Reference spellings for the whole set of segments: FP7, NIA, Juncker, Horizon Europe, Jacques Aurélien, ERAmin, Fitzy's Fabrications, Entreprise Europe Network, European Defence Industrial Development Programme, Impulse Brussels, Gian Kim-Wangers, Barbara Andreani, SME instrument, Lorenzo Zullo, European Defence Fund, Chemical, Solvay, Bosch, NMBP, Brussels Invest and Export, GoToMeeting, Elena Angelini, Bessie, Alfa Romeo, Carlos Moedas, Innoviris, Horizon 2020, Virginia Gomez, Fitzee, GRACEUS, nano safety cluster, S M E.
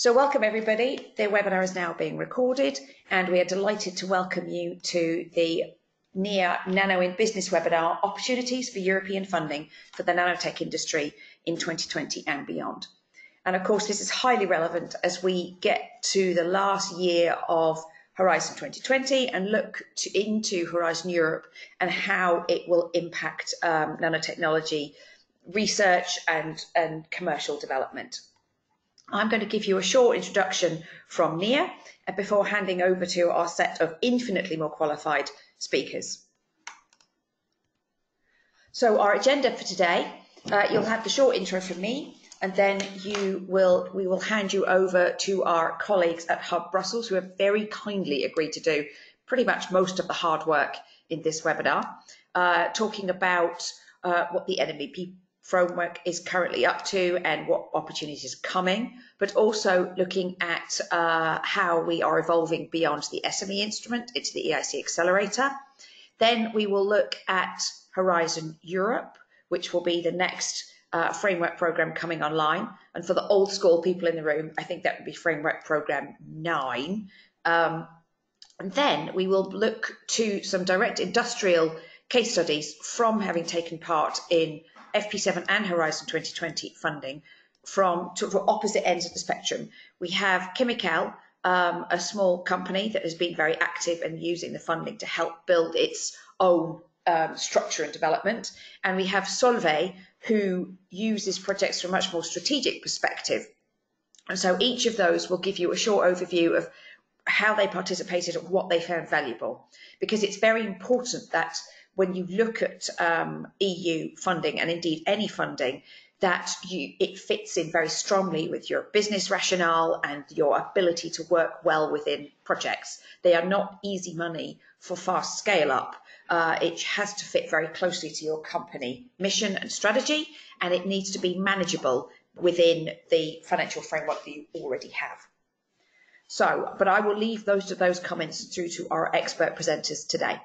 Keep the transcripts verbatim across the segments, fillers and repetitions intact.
So welcome everybody. The webinar is now being recorded and we are delighted to welcome you to the N I A Nano in Business webinar, Opportunities for European Funding for the Nanotech Industry in twenty twenty and Beyond. And of course this is highly relevant as we get to the last year of Horizon twenty twenty and look to, into Horizon Europe and how it will impact um, nanotechnology research and, and commercial development. I'm going to give you a short introduction from N I A before handing over to our set of infinitely more qualified speakers. So our agenda for today, uh, you'll have the short intro from me, and then you will, we will hand you over to our colleagues at Hub Brussels, who have very kindly agreed to do pretty much most of the hard work in this webinar, uh, talking about uh, what the N M B P framework is currently up to and what opportunities are coming, but also looking at uh, how we are evolving beyond the S M E instrument into the E I C accelerator. Then we will look at Horizon Europe, which will be the next uh, framework program coming online. And for the old school people in the room, I think that would be framework program nine. Um, and then we will look to some direct industrial case studies from having taken part in F P seven and Horizon twenty twenty funding from, to, from opposite ends of the spectrum. We have Chemical, um, a small company that has been very active and using the funding to help build its own um, structure and development. And we have Solvay, who uses projects from a much more strategic perspective. And so each of those will give you a short overview of how they participated and what they found valuable, because it's very important that when you look at um, E U funding and indeed any funding, that you, it fits in very strongly with your business rationale and your ability to work well within projects. They are not easy money for fast scale up. Uh, it has to fit very closely to your company mission and strategy, and it needs to be manageable within the financial framework that you already have. So, but I will leave those to those comments through to our expert presenters today.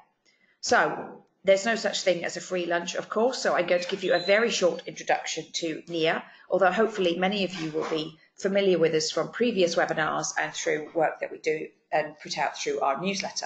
So, there's no such thing as a free lunch, of course, so I'm going to give you a very short introduction to N I A, although hopefully many of you will be familiar with us from previous webinars and through work that we do and put out through our newsletter.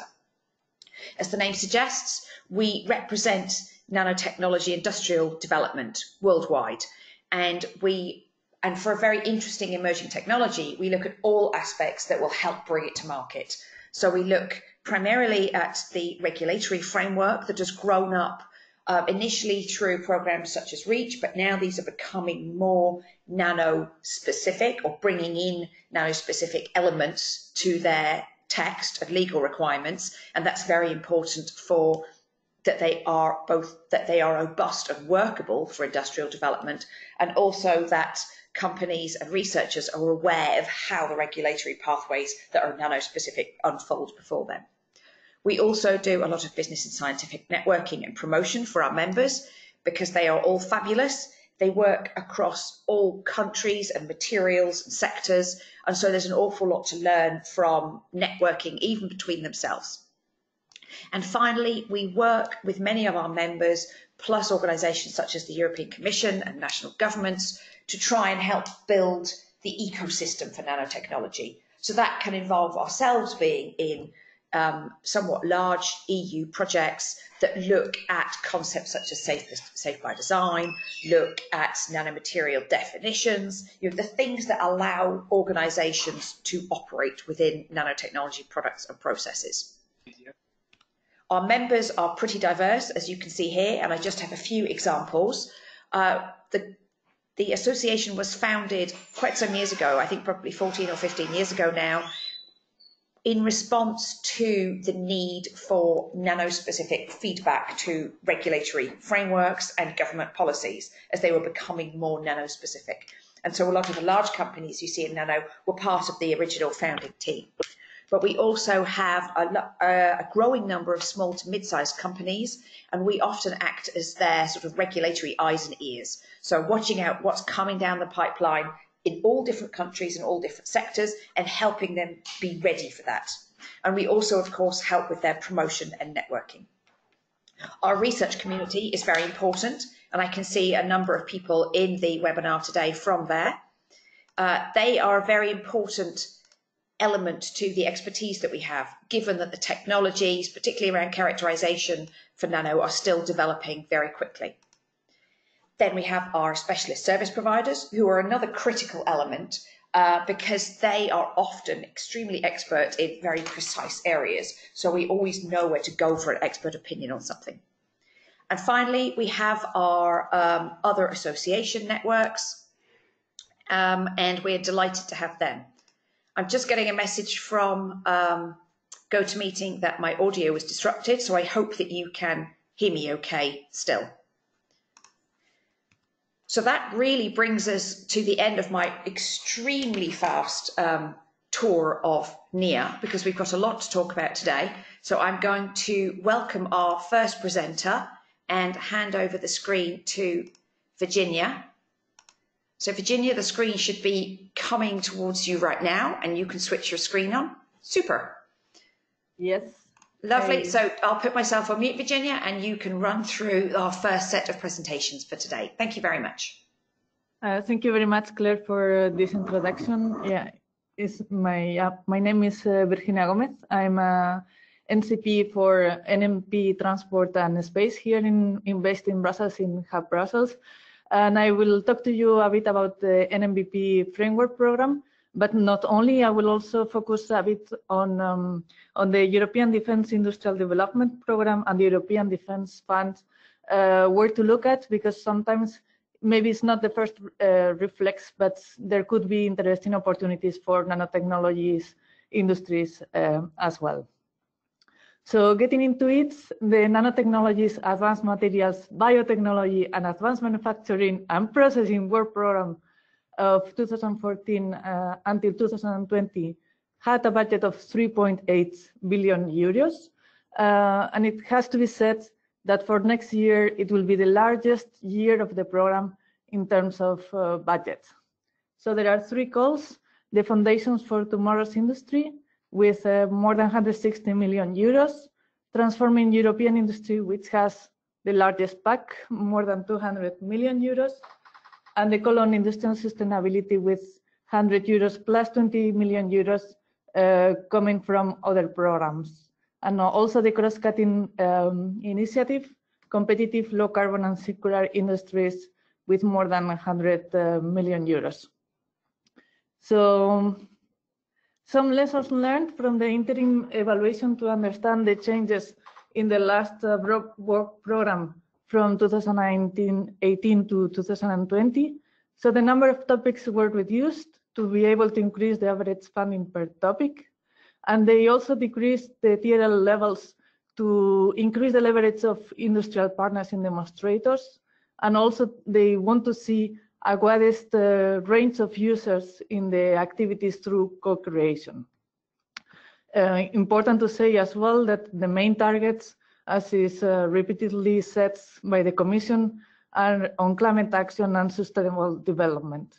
As the name suggests, we represent nanotechnology industrial development worldwide, and we and for a very interesting emerging technology, we look at all aspects that will help bring it to market. So we look primarily at the regulatory framework that has grown up uh, initially through programs such as REACH, but now these are becoming more nano-specific or bringing in nano-specific elements to their text and legal requirements, and that's very important for that they are both that they are robust and workable for industrial development, and also that companies and researchers are aware of how the regulatory pathways that are nano-specific unfold before them. We also do a lot of business and scientific networking and promotion for our members, because they are all fabulous. They work across all countries and materials and sectors, and so there's an awful lot to learn from networking, even between themselves. And finally, we work with many of our members, plus organisations such as the European Commission and national governments, to try and help build the ecosystem for nanotechnology. So that can involve ourselves being in um, somewhat large E U projects that look at concepts such as safe, safe by design, look at nanomaterial definitions, you know, the things that allow organisations to operate within nanotechnology products and processes. Yeah. Our members are pretty diverse, as you can see here, and I just have a few examples. Uh, the, the association was founded quite some years ago, I think probably fourteen or fifteen years ago now, in response to the need for nano-specific feedback to regulatory frameworks and government policies, as they were becoming more nano-specific. And so a lot of the large companies you see in nano were part of the original founding team. But we also have a, a growing number of small to mid-sized companies, and we often act as their sort of regulatory eyes and ears. So watching out what's coming down the pipeline in all different countries and all different sectors and helping them be ready for that. And we also, of course, help with their promotion and networking. Our research community is very important, and I can see a number of people in the webinar today from there. Uh, they are a very important element to the expertise that we have, given that the technologies, particularly around characterization for nano, are still developing very quickly. Then we have our specialist service providers, who are another critical element uh, because they are often extremely expert in very precise areas. So we always know where to go for an expert opinion on something. And finally, we have our um, other association networks, um, and we're delighted to have them. I'm just getting a message from um, GoToMeeting that my audio was disrupted, so I hope that you can hear me okay still. So that really brings us to the end of my extremely fast um, tour of N I A, because we've got a lot to talk about today. So I'm going to welcome our first presenter and hand over the screen to Virginia. So Virginia, the screen should be coming towards you right now, and you can switch your screen on. Super. Yes. Lovely. So I'll put myself on mute, Virginia, and you can run through our first set of presentations for today. Thank you very much. Uh, thank you very much, Claire, for uh, this introduction. Yeah, it's my uh, my name is uh, Virginia Gomez. I'm a N C P for N M B P Transport and Space here in, in based in Brussels, in Hub Brussels, and I will talk to you a bit about the N M B P framework program. But not only, I will also focus a bit on um, on the European Defence Industrial Development Programme and the European Defence Fund, uh, where to look at, because sometimes maybe it's not the first uh, reflex, but there could be interesting opportunities for nanotechnologies industries uh, as well. So getting into it, the nanotechnologies, advanced materials, biotechnology and advanced manufacturing and processing work programme of two thousand fourteen uh, until two thousand twenty had a budget of three point eight billion euros, uh, and it has to be said that for next year it will be the largest year of the program in terms of uh, budget. So there are three calls: the foundations for tomorrow's industry with uh, more than one hundred sixty million euros, transforming European industry, which has the largest pack, more than two hundred million euros, and the call on industrial sustainability with one hundred euros plus twenty million euros uh, coming from other programs. And also the cross-cutting um, initiative, competitive low carbon and circular industries, with more than one hundred million euros. So some lessons learned from the interim evaluation to understand the changes in the last uh, work program from two thousand nineteen eighteen to two thousand twenty. So the number of topics were reduced to be able to increase the average funding per topic. And they also decreased the T R L levels to increase the leverage of industrial partners and demonstrators. And also they want to see a widest uh, range of users in the activities through co-creation. Uh, important to say as well that the main targets, as is uh, repeatedly set by the Commission, are on climate action and sustainable development.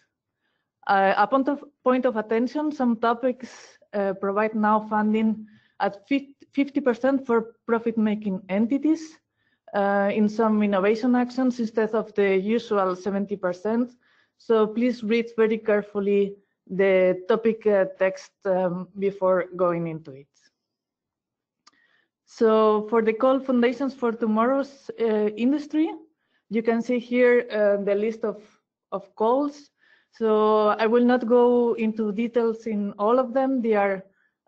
Uh, a point of, point of attention, some topics uh, provide now funding at fifty percent for profit-making entities uh, in some innovation actions instead of the usual seventy percent. So please read very carefully the topic uh, text um, before going into it. So for the call Foundations for Tomorrow's uh, Industry, you can see here uh, the list of, of calls. So I will not go into details in all of them. They are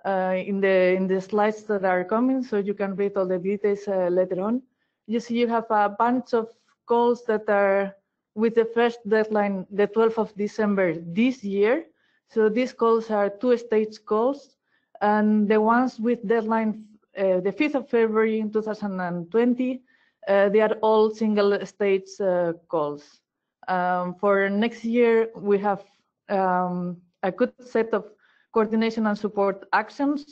uh, in, the, in the slides that are coming, so you can read all the details uh, later on. You see you have a bunch of calls that are with the first deadline, the twelfth of December this year. So these calls are two-stage calls, and the ones with deadline Uh, the fifth of February in two thousand twenty, uh, they are all single stage uh, calls. Um, for next year, we have um, a good set of coordination and support actions,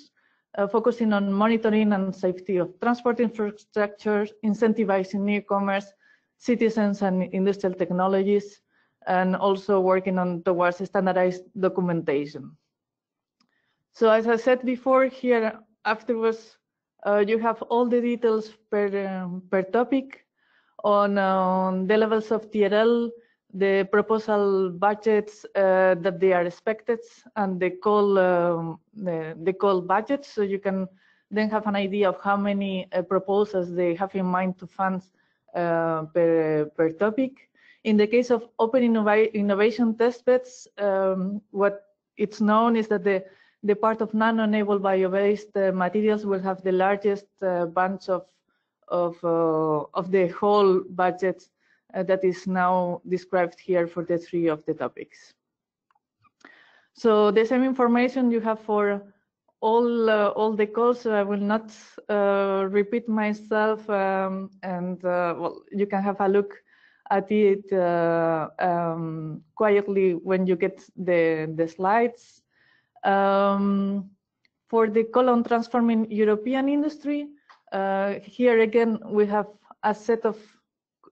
uh, focusing on monitoring and safety of transport infrastructure, incentivizing e-commerce, citizens and industrial technologies, and also working on towards standardized documentation. So as I said before, here afterwards, Uh, you have all the details per, um, per topic on, on the levels of T R L, the proposal budgets uh, that they are expected and the call um, the, the call budgets, so you can then have an idea of how many uh, proposals they have in mind to fund uh, per per topic. In the case of open innova innovation testbeds, um, what it's known is that the the part of nano-enabled bio-based uh, materials will have the largest uh, bunch of of uh, of the whole budget uh, that is now described here for the three of the topics. So the same information you have for all uh, all the calls. So I will not uh, repeat myself, um, and uh, well, you can have a look at it uh, um, quietly when you get the the slides. Um, for the call on transforming European industry, uh, here again we have a set of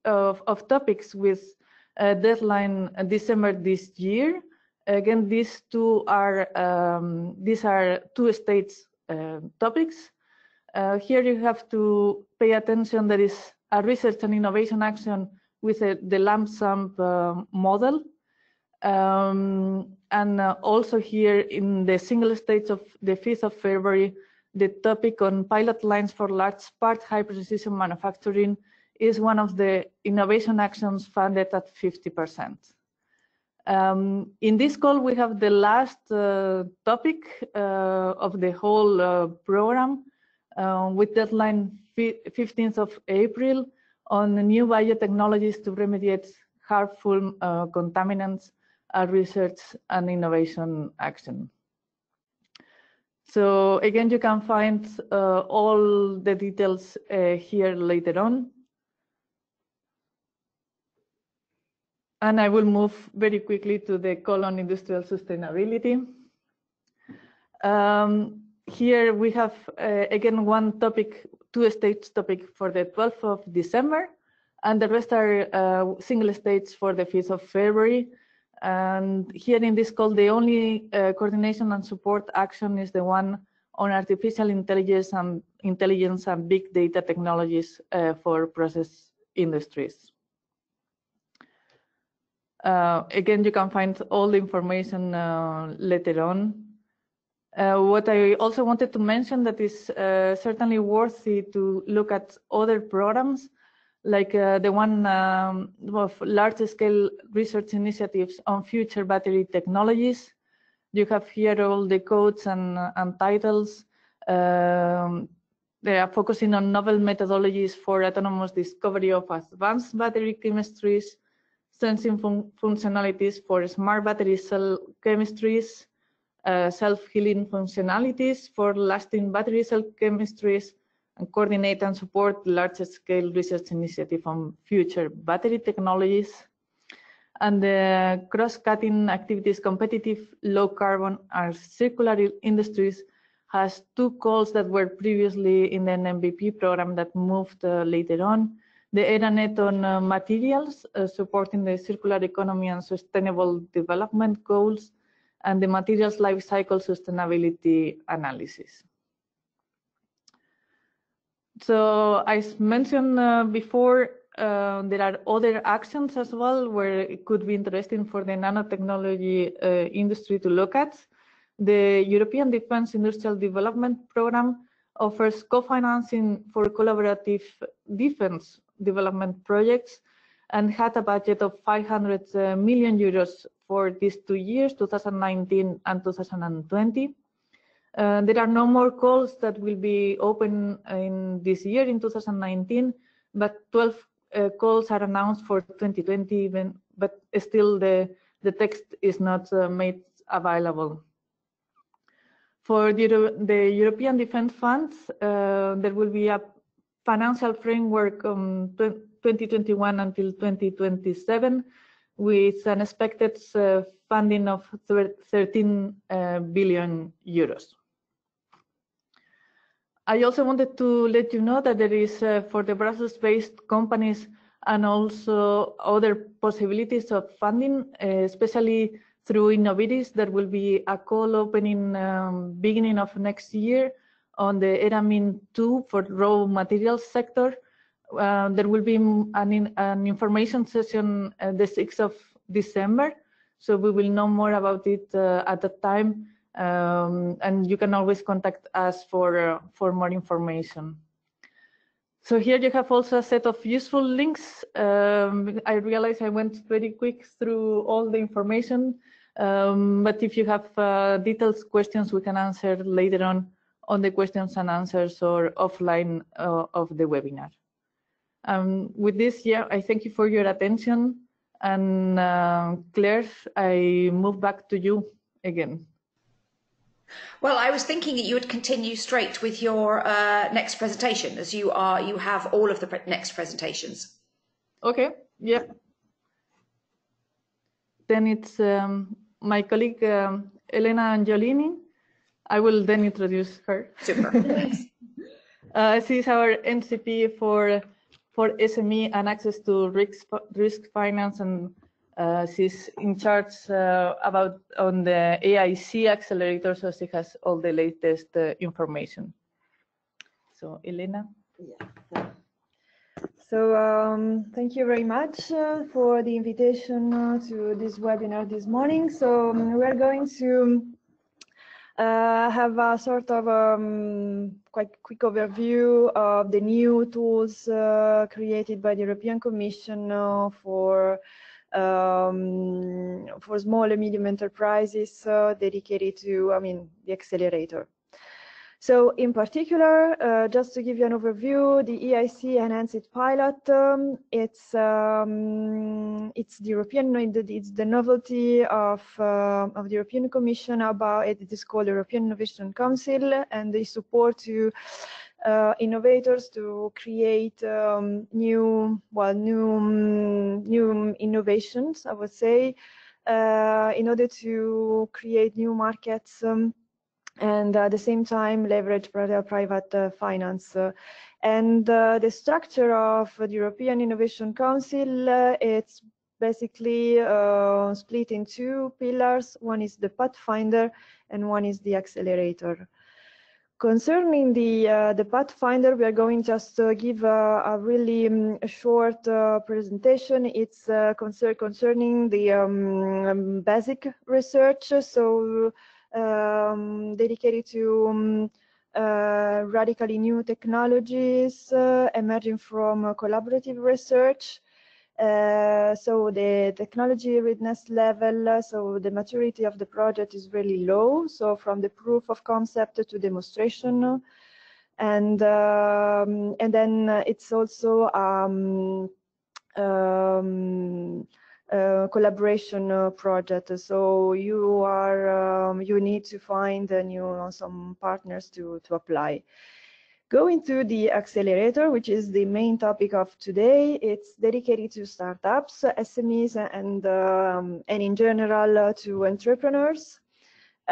of, of topics with a deadline December this year. Again, these two are um, these are two states uh, topics. Uh, here you have to pay attention. There is a research and innovation action with a, the lump sum uh, model. Um, and uh, also here in the single stage of the fifth of February, the topic on pilot lines for large part high precision manufacturing is one of the innovation actions funded at fifty percent. Um, in this call, we have the last uh, topic uh, of the whole uh, program uh, with deadline fifteenth of April on the new biotechnologies to remediate harmful uh, contaminants, uh, research and innovation action. So again, you can find uh, all the details uh, here later on. And I will move very quickly to the call on industrial sustainability. Um, here we have, uh, again, one topic, two-stage topic for the twelfth of December, and the rest are uh, single states for the fifth of February. And here in this call, the only uh, coordination and support action is the one on artificial intelligence and intelligence and big data technologies uh, for process industries. Uh, again, you can find all the information uh, later on. Uh, what I also wanted to mention that is uh, certainly worthy to look at other programs, like uh, the one um, of large-scale research initiatives on future battery technologies. You have here all the codes and, and titles. Um, they are focusing on novel methodologies for autonomous discovery of advanced battery chemistries, sensing fun functionalities for smart battery cell chemistries, uh, self-healing functionalities for lasting battery cell chemistries, and coordinate and support large-scale research initiative on future battery technologies, and the cross-cutting activities, competitive, low-carbon, and circular industries has two calls that were previously in the N M B P program that moved uh, later on. The ERAnet on uh, materials, uh, supporting the circular economy and sustainable development goals, and the materials lifecycle sustainability analysis. So, as mentioned uh, before, uh, there are other actions as well where it could be interesting for the nanotechnology uh, industry to look at. The European Defence Industrial Development Programme offers co-financing for collaborative defence development projects and had a budget of five hundred million euros for these two years, two thousand nineteen and two thousand twenty. Uh, there are no more calls that will be open in this year, in two thousand nineteen, but twelve uh, calls are announced for twenty twenty even, but still the, the text is not uh, made available. For the, the European Defence Fund, uh, there will be a financial framework um, twenty twenty-one until twenty twenty-seven with an expected uh, funding of thirteen uh, billion euros. I also wanted to let you know that there is, uh, for the Brussels-based companies and also other possibilities of funding, uh, especially through Innoviris, there will be a call opening um, beginning of next year on the ERAmin two for raw materials sector, uh, there will be an, an information session uh, the sixth of December, so we will know more about it uh, at that time, um, and you can always contact us for uh, for more information. So here you have also a set of useful links. Um, I realize I went very quick through all the information, um, but if you have uh, detailed questions, we can answer later on on the questions and answers or offline uh, of the webinar. Um, with this, yeah, I thank you for your attention. And uh, Claire, I move back to you again. Well, I was thinking that you would continue straight with your uh, next presentation, as you are you have all of the pre next presentations. Okay. Yeah. Then it's um, my colleague um, Elena Angelini. I will then introduce her. Super. Thanks. Uh, she's our N C P for for S M E and access to risk risk finance, and Uh, she's in charge uh, about on the E I C accelerator, so she has all the latest uh, information. So, Elena. Yeah. So, um, thank you very much uh, for the invitation uh, to this webinar this morning. So, um, we're going to uh, have a sort of um, quite quick overview of the new tools uh, created by the European Commission uh, for Um, for small and medium enterprises uh, dedicated to, I mean, the accelerator. So in particular, uh, just to give you an overview, the E I C enhanced pilot, um, it's, um, it's the European, it's the novelty of, uh, of the European Commission about, it is called European Innovation Council, and they support to Uh, innovators to create um, new, well, new, um, new innovations, I would say, uh, in order to create new markets um, and at the same time leverage private uh, finance. Uh, and uh, the structure of the European Innovation Council, uh, it's basically uh, split in two pillars. One is the Pathfinder and one is the accelerator. Concerning the uh, the Pathfinder, we are going just to give a, a really um, short uh, presentation. It's uh, concern concerning the um, basic research, so um, dedicated to um, uh, radically new technologies uh, emerging from uh, collaborative research. Uh, so the technology readiness level, so the maturity of the project is really low, so from the proof of concept to demonstration. And um, and then it's also um, um, a collaboration project, so you are um, you need to find uh, new some partners to to apply. Going to the accelerator, which is the main topic of today, it's dedicated to startups, S M Es, and um, and in general uh, to entrepreneurs,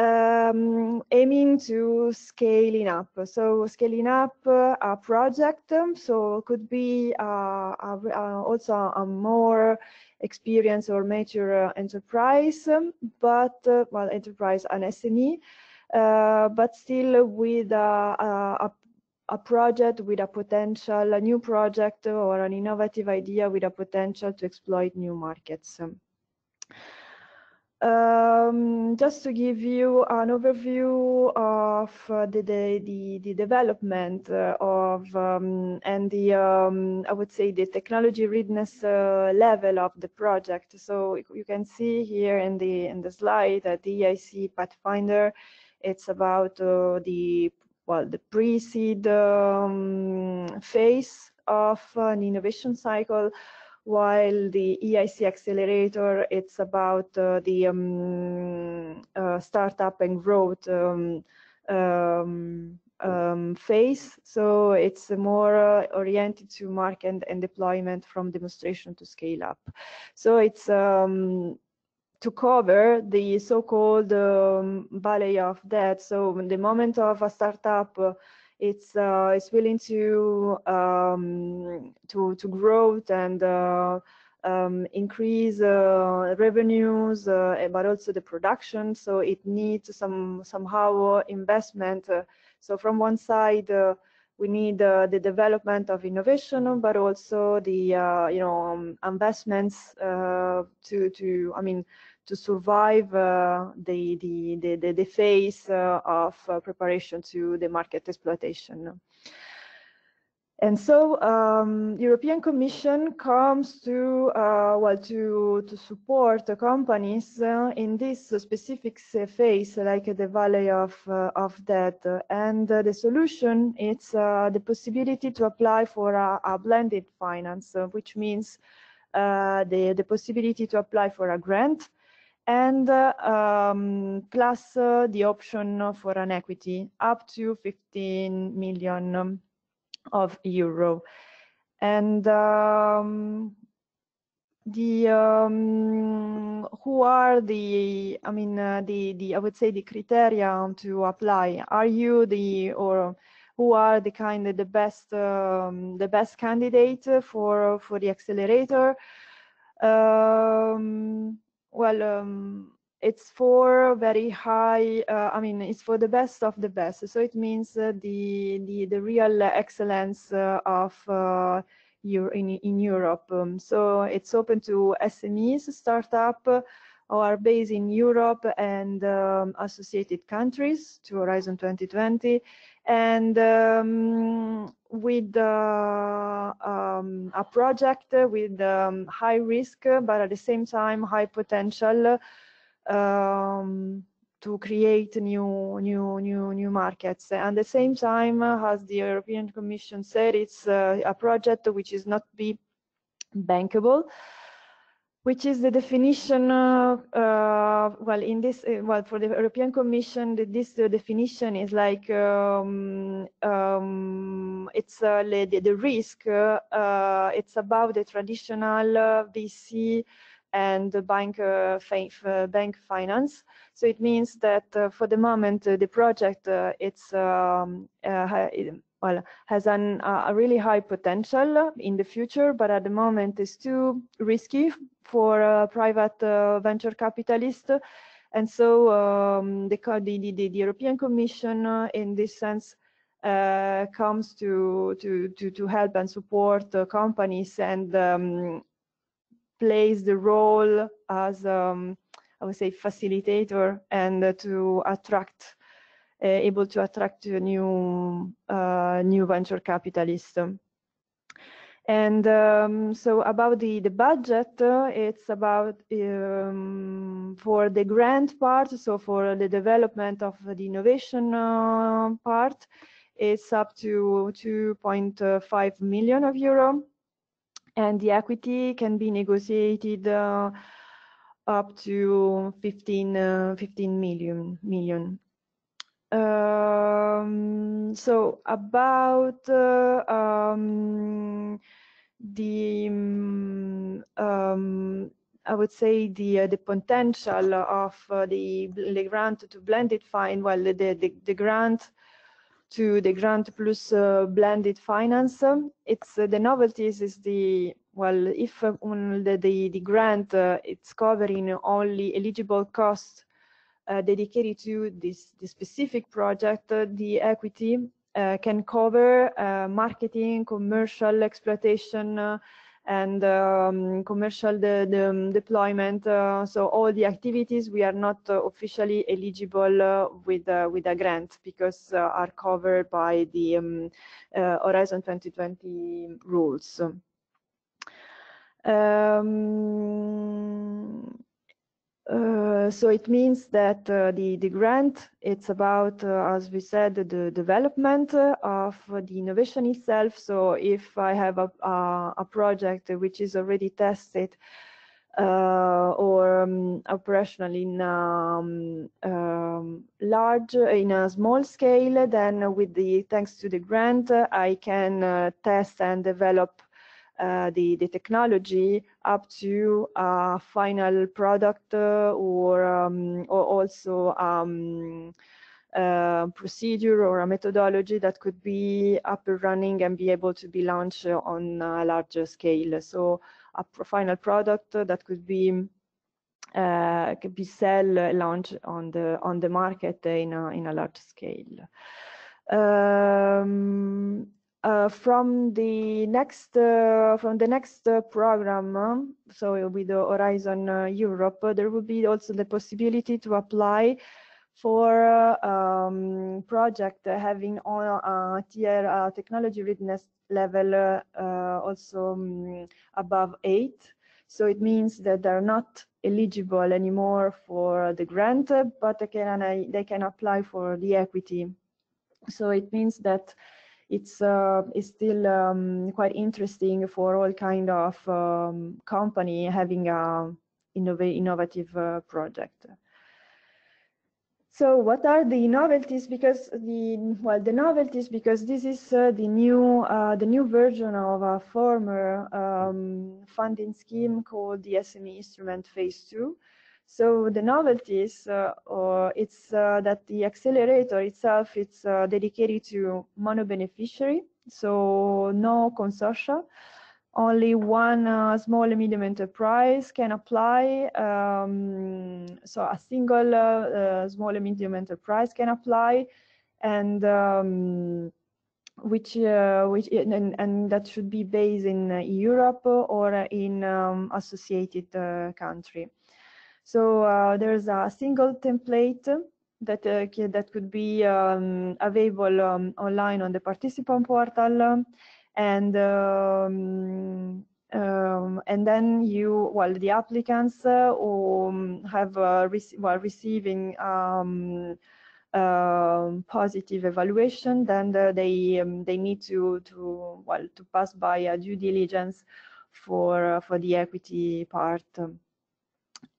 um, aiming to scaling up. So scaling up uh, a project, um, so it could be uh, a, uh, also a more experienced or mature uh, enterprise, um, but uh, well, enterprise and S M E, uh, but still with uh, a, a a project with a potential, a new project or an innovative idea with a potential to exploit new markets. Um, just to give you an overview of the the, the, the development of um, and the, um, I would say, the technology readiness uh, level of the project. So you can see here in the, in the slide that the E I C Pathfinder, it's about uh, the well, the pre-seed um, phase of an innovation cycle, while the E I C accelerator, it's about uh, the um, uh, startup and growth um, um, um, phase. So it's more uh, oriented to market and, and deployment from demonstration to scale up. So it's um, to cover the so-called um, valley of death. So in the moment of a startup, uh, it's uh, it's willing to um, to to grow and uh, um, increase uh, revenues, uh, but also the production. So it needs some somehow investment. Uh, so from one side, Uh, We need uh, the development of innovation, but also the uh, you know um, investments uh, to to I mean to survive uh, the, the the the phase uh, of uh, preparation to the market exploitation. And so, um, European Commission comes to uh, well to to support the companies uh, in this specific phase, like uh, the valley of uh, of death. And uh, the solution is uh, the possibility to apply for a, a blended finance, uh, which means uh, the the possibility to apply for a grant, and uh, um, plus uh, the option for an equity up to fifteen million. Um, of euro. And um, the um, who are the I mean uh, the the I would say the criteria to apply. Are you the or who are the kind of the best um, the best candidate for for the accelerator? Um, well. Um, It's for very high. Uh, I mean, it's for the best of the best. So it means uh, the the the real excellence uh, of uh, in in Europe. Um, so it's open to S M Es, startup, uh, or based in Europe and um, associated countries to Horizon twenty twenty, and um, with uh, um, a project with um, high risk, but at the same time high potential. Um, to create new, new, new, new markets, and at the same time, uh, as the European Commission said, it's uh, a project which is not be bankable, which is the definition. Uh, uh, well, in this, uh, well, for the European Commission, the, this uh, definition is like um, um, it's uh, the, the risk. Uh, uh, it's about the traditional uh, V C. And the bank, uh, uh, bank finance. So it means that uh, for the moment uh, the project uh, it's um, uh, well has an, uh, a really high potential in the future, but at the moment is too risky for uh, private uh, venture capitalists. And so um, the, the, the, the European Commission uh, in this sense uh, comes to, to to to help and support uh, companies and. Um, plays the role as, um, I would say, facilitator and uh, to attract, uh, able to attract new, uh, new venture capitalists. And um, so about the, the budget, uh, it's about um, for the grant part, so for the development of the innovation uh, part, it's up to two point five million of euro. And the equity can be negotiated uh, up to fifteen million. Um, so about uh, um, the, um, I would say the uh, the potential of uh, the, the grant to blended fine. Well, the the, the grant. to the grant plus uh, blended finance. It's uh, the novelties is the, well, if uh, the, the, the grant uh, it's covering only eligible costs uh, dedicated to this, this specific project, uh, the equity uh, can cover uh, marketing, commercial exploitation, uh, and um, commercial de de deployment. Uh, so all the activities we are not uh, officially eligible uh, with uh, with a grant because uh, are covered by the um, uh, Horizon twenty twenty rules. Um, uh, so it means that uh, the the grant it's about uh, as we said the development of the innovation itself. So if I have a a, a project which is already tested uh, or um, operational in um, um, large in a small scale, then with the thanks to the grant I can uh, test and develop Uh, the, the technology up to a final product uh, or, um, or also um, a procedure or a methodology that could be up and running and be able to be launched on a larger scale. So a pro final product that could be uh, could be sell launched on the on the market in a, in a large scale. Um, uh, from the next uh, from the next uh, program, um, so it will be the Horizon uh, Europe. Uh, there will be also the possibility to apply for uh, um, project having on uh, tier uh, technology readiness level uh, uh, also um, above eight. So it means that they're not eligible anymore for the grant, but they can, they can apply for the equity. So it means that it's, uh, it's still um, quite interesting for all kind of um, company having an innov- innovative uh, project. So what are the novelties? Because the well, the novelties because this is uh, the new uh, the new version of a former um, funding scheme called the S M E instrument phase two. So the novelties, uh, or it's uh, that the accelerator itself it's uh, dedicated to mono beneficiary, so no consortia. Only one uh, small and medium enterprise can apply. Um, so a single uh, uh, small and medium enterprise can apply, and um, which uh, which and, and that should be based in Europe or in um, associated uh, country. So uh, there's a single template that uh, that could be um, available um, online on the participant portal. And um, um, and then you, well, the applicants uh, um, have uh, rec well receiving um, uh, positive evaluation. Then the, they um, they need to to well to pass by a due diligence for uh, for the equity part.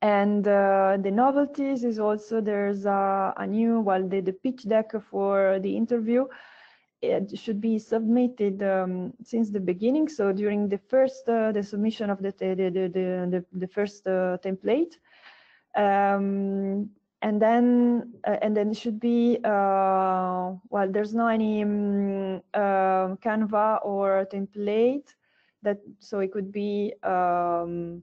And uh, the novelties is also there's a, a new well the, the pitch deck for the interview. It should be submitted um, since the beginning. So during the first, uh, the submission of the the the the, the first uh, template, um, and then uh, and then it should be uh, well. There's no any um, uh, Canva or template that. So it could be um,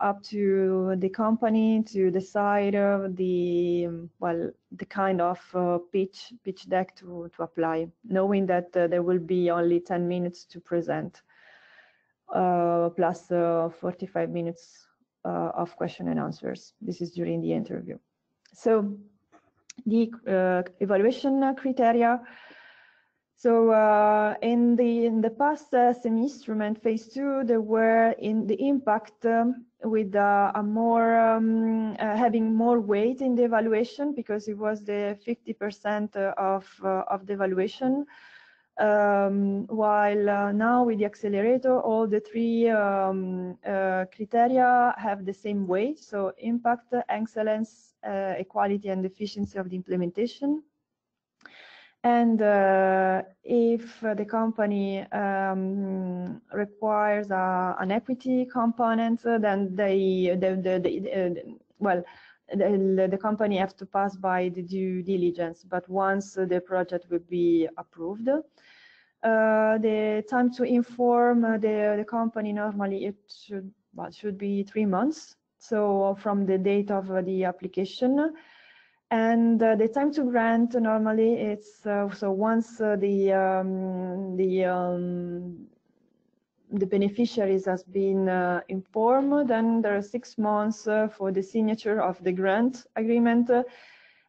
up to the company to decide uh, the um, well. the kind of uh, pitch pitch deck to, to apply, knowing that uh, there will be only ten minutes to present, uh, plus uh, forty-five minutes uh, of question and answers. This is during the interview. So the uh, evaluation criteria. So uh, in the in the past uh, S M E instrument phase two, there were in the impact um, with uh, a more um, uh, having more weight in the evaluation because it was the fifty percent of uh, of the evaluation. Um, while uh, now with the accelerator, all the three um, uh, criteria have the same weight: so impact, excellence, uh, equality, and efficiency of the implementation. And uh, if the company um, requires a, an equity component, uh, then they, they, they, they uh, well, the, the company has to pass by the due diligence. But once the project will be approved, uh, the time to inform the, the company normally it should well, should be three months. So from the date of the application. And uh, the time to grant uh, normally it's uh, so once uh, the um, the um, the beneficiaries has been uh, informed, then there are six months uh, for the signature of the grant agreement, uh,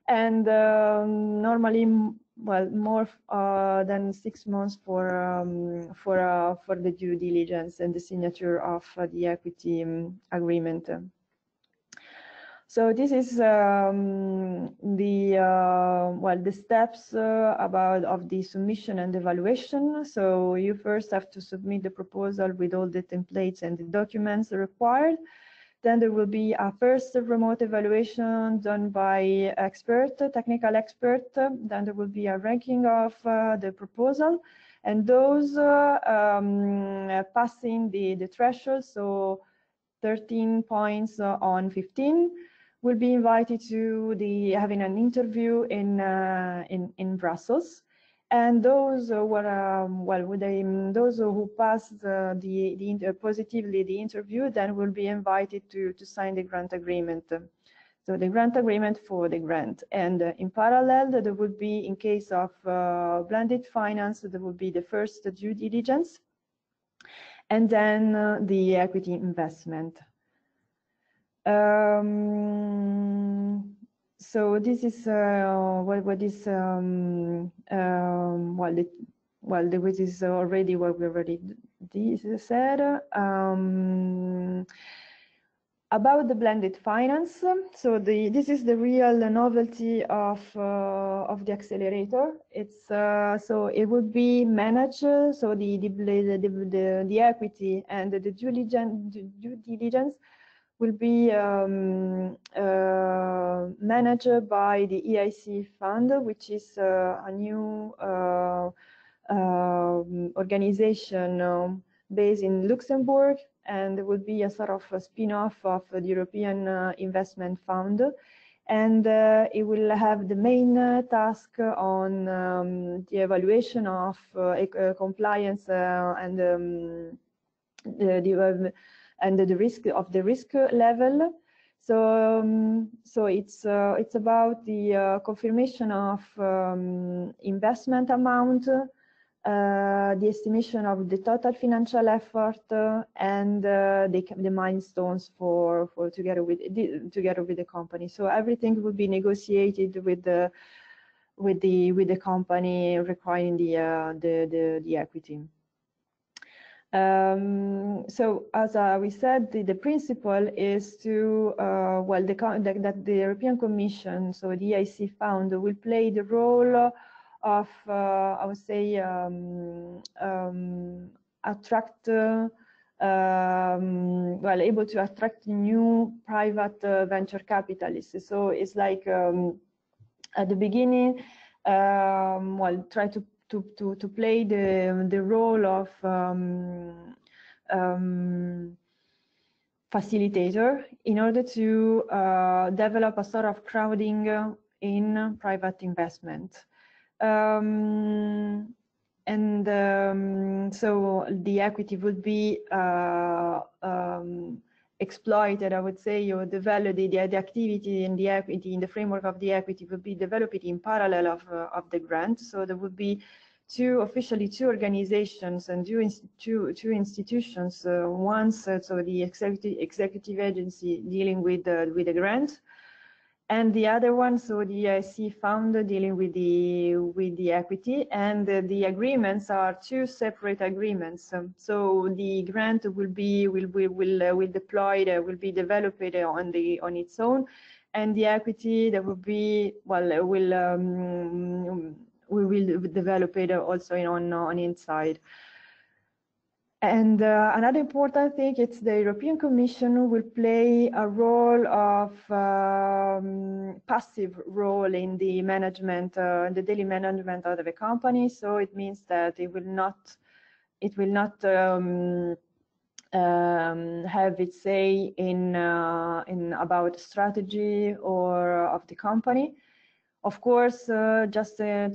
and uh, normally well more uh, than six months for um, for uh, for the due diligence and the signature of uh, the equity um, agreement. So this is um, the uh, well the steps uh, about of the submission and evaluation. So you first have to submit the proposal with all the templates and the documents required. Then there will be a first remote evaluation done by expert, technical expert. Then there will be a ranking of uh, the proposal, and those uh, um, passing the the threshold. So thirteen points uh, on fifteen. Will be invited to the having an interview in uh, in in Brussels, and those uh, were um, well, with the, um, those who passed uh, the the inter positively the interview then will be invited to to sign the grant agreement. So the grant agreement for the grant. And uh, in parallel, there would be, in case of uh, blended finance, there would be the first due diligence, and then uh, the equity investment. Um, so this is uh, what, what is um, um, well, the, well, the, which is already what we already said. Um, About the blended finance, so the, this is the real novelty of uh, of the accelerator. It's uh, so it would be managed. So the the the, the, the equity and the due diligence, due diligence will be um, uh, managed by the E I C Fund, which is uh, a new uh, uh, organization um, based in Luxembourg. And there will be a sort of a spin-off of the European uh, Investment Fund. And uh, it will have the main uh, task on um, the evaluation of uh, uh, compliance uh, and, um, the, the, uh, and the risk of the risk level. So, um, so it's, uh, it's about the uh, confirmation of um, investment amount, Uh, the estimation of the total financial effort uh, and uh, the, the milestones for, for together with the, together with the company. So everything will be negotiated with the with the with the company requiring the uh, the, the the equity. Um, so as uh, we said, the, the principle is to uh, well the, the, that the European Commission, so the E I C Fund, will play the role of, uh, I would say, um, um, attract, uh, um, well, able to attract new private uh, venture capitalists. So it's like um, at the beginning, um, well, try to, to, to, to play the, the role of um, um, facilitator in order to uh, develop a sort of crowding in private investment. Um, and um, so the equity would be uh, um, exploited, I would say, or the value, the, the activity and the equity in the framework of the equity would be developed in parallel of, uh, of the grant. So there would be two, officially two organizations and two, two, two institutions. Uh, one, so the executive, executive agency dealing with, uh, with the grant. And the other one, so the E I C Fund dealing with the with the equity, and the, the agreements are two separate agreements. Um, so the grant will be will will will, uh, will deployed uh, will be developed on the on its own, and the equity that will be well will um, we will develop it also on on inside. And uh, another important thing is the European Commission will play a role of um, passive role in the management, uh, the daily management of the company. So it means that it will not, it will not um, um, have its say in uh, in about strategy or of the company. Of course, uh, just uh,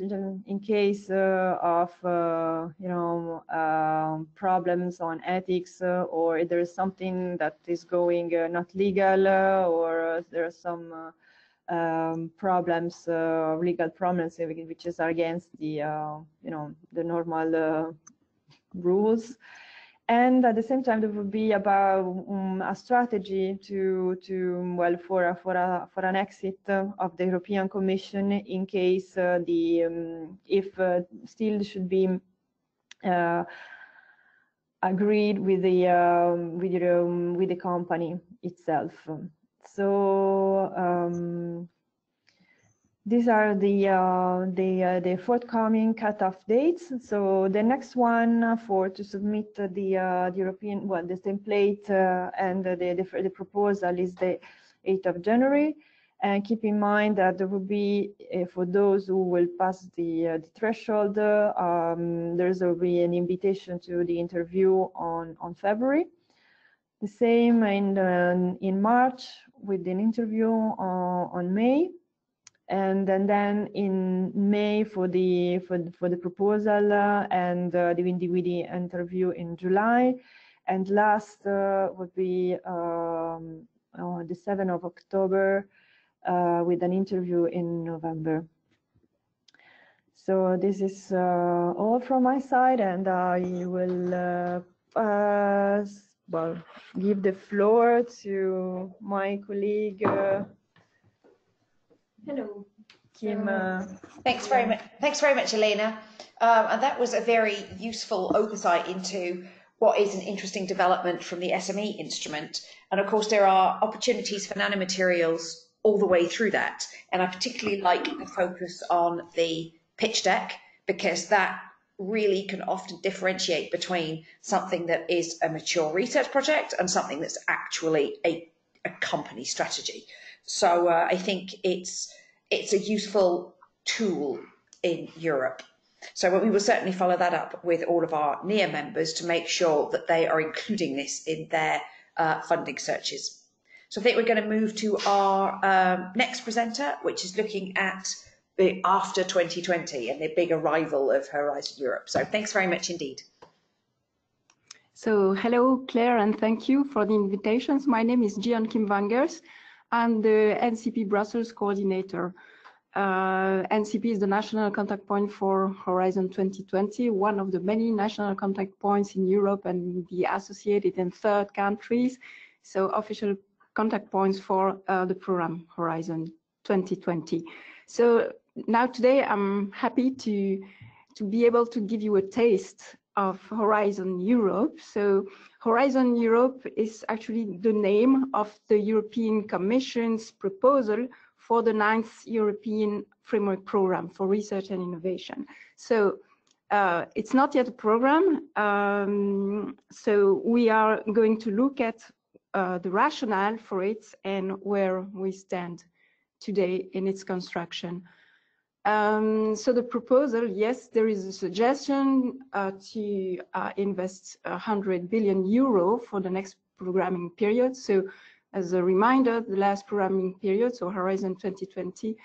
in case uh, of uh, you know uh, problems on ethics, uh, or there is something that is going uh, not legal, uh, or uh, there are some uh, um, problems, uh, legal problems, which is against the uh, you know the normal uh, rules. And at the same time, there would be about um, a strategy to to well for a, for a, for an exit of the European Commission in case uh, the um, if uh, still should be uh, agreed with the um, with the um, with the company itself. So. Um, These are the uh, the, uh, the forthcoming cutoff dates. So the next one for to submit the, uh, the European well the template uh, and the, the the proposal is the eighth of January. And keep in mind that there will be uh, for those who will pass the, uh, the threshold. Uh, um, there's will be an invitation to the interview on on February. The same in uh, in March with an interview on, on May. And, and then in May for the for the, for the proposal uh, and uh, the Windy Windy interview in July, and last uh, would be um, oh, the seventh of October uh, with an interview in November. So this is uh, all from my side, and I will uh, uh, well, give the floor to my colleague. Uh, Hello. Kim, uh, thanks very much. Thanks very much, Elena. Um, and that was a very useful oversight into what is an interesting development from the S M E instrument. And of course, there are opportunities for nanomaterials all the way through that. And I particularly like the focus on the pitch deck, because that really can often differentiate between something that is a mature research project and something that's actually a, a company strategy. So uh, I think it's it's a useful tool in Europe. So we will certainly follow that up with all of our N I A members to make sure that they are including this in their uh, funding searches. So I think we're going to move to our um, next presenter, which is looking at the after twenty twenty and the big arrival of Horizon Europe. So thanks very much indeed. So hello, Claire, and thank you for the invitations. My name is Gian Kim-Wangers. I'm the N C P Brussels coordinator. Uh, N C P is the national contact point for Horizon twenty twenty, one of the many national contact points in Europe and the associated and third countries, so official contact points for uh, the program Horizon twenty twenty. So now today I'm happy to, to be able to give you a taste of Horizon Europe. So Horizon Europe is actually the name of the European Commission's proposal for the ninth European Framework Programme for Research and Innovation. So uh, it's not yet a programme, um, so we are going to look at uh, the rationale for it and where we stand today in its construction. Um, so the proposal, yes, there is a suggestion uh, to uh, invest one hundred billion euro for the next programming period. So as a reminder, the last programming period, so Horizon twenty twenty,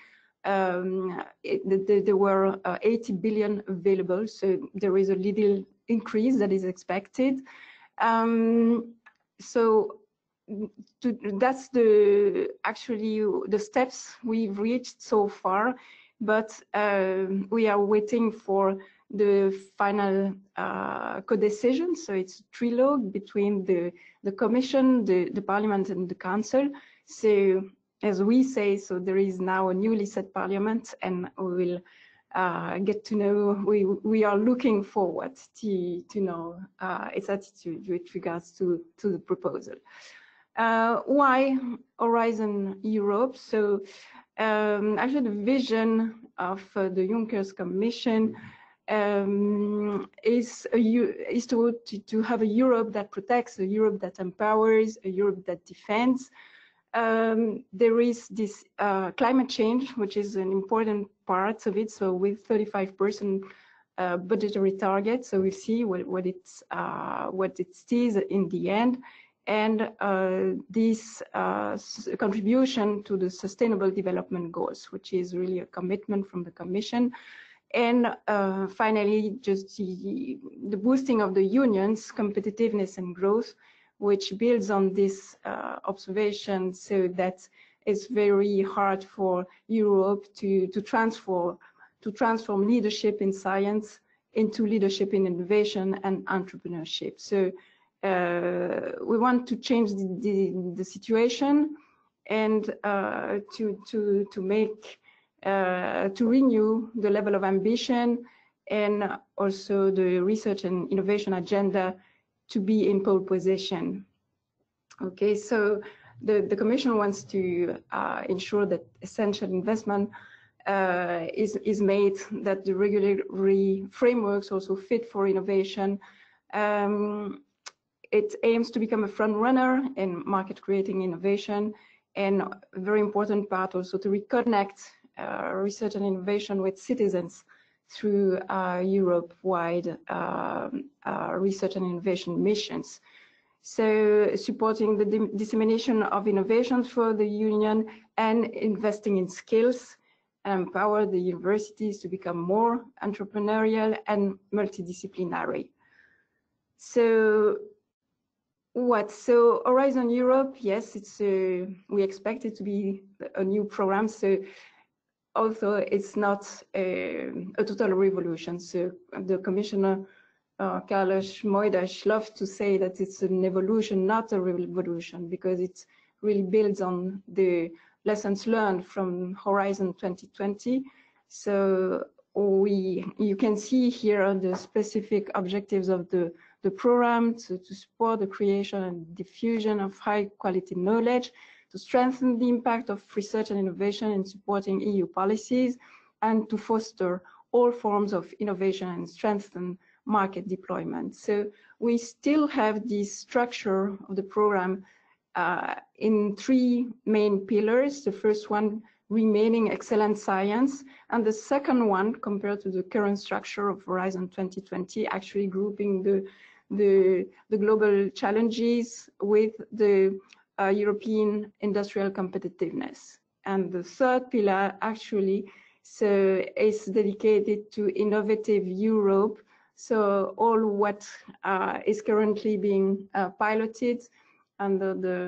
um, it, the, the, there were uh, eighty billion available. So there is a little increase that is expected. Um, so to, that's the actually the steps we've reached so far. But uh, we are waiting for the final uh, co-decision. So it's a trilogue between the, the Commission, the, the Parliament and the Council. So as we say, so there is now a newly set Parliament, and we will uh, get to know, we, we are looking forward to, to know uh, its attitude with regards to, to the proposal. Uh, why Horizon Europe? So Um, actually, the vision of uh, the Juncker Commission um, is, a, is to, to have a Europe that protects, a Europe that empowers, a Europe that defends. Um, there is this uh, climate change, which is an important part of it, so with thirty-five percent uh, budgetary target, so we'll see what, what, it's, uh, what it is in the end. And uh, this uh, contribution to the Sustainable Development Goals, which is really a commitment from the Commission. And uh, finally, just the, the boosting of the Union's competitiveness and growth, which builds on this uh, observation, so that it's very hard for Europe to, to, transform, to transform leadership in science into leadership in innovation and entrepreneurship. So, Uh, we want to change the, the, the situation and uh, to, to, to make, uh, to renew the level of ambition and also the research and innovation agenda to be in pole position. Okay, so the, the Commission wants to uh, ensure that essential investment uh, is, is made, that the regulatory frameworks also fit for innovation. Um, It aims to become a front runner in market creating innovation, and a very important part also to reconnect uh, research and innovation with citizens through uh, Europe-wide uh, uh, research and innovation missions. So supporting the dissemination of innovations for the Union and investing in skills, and empower the universities to become more entrepreneurial and multidisciplinary. So What? So Horizon Europe, yes, it's a, we expect it to be a new program. So also it's not a, a total revolution. So the Commissioner uh, Carlos Moedas loves to say that it's an evolution, not a revolution, because it really builds on the lessons learned from Horizon twenty twenty. So we, you can see here the specific objectives of the the program to, to support the creation and diffusion of high quality knowledge, to strengthen the impact of research and innovation in supporting E U policies, and to foster all forms of innovation and strengthen market deployment. So we still have this structure of the program uh, in three main pillars. The first one, remaining excellent science, and the second one, compared to the current structure of Horizon twenty twenty, actually grouping the The, the global challenges with the uh, European industrial competitiveness. And the third pillar actually so is dedicated to innovative Europe. So all what uh, is currently being uh, piloted under the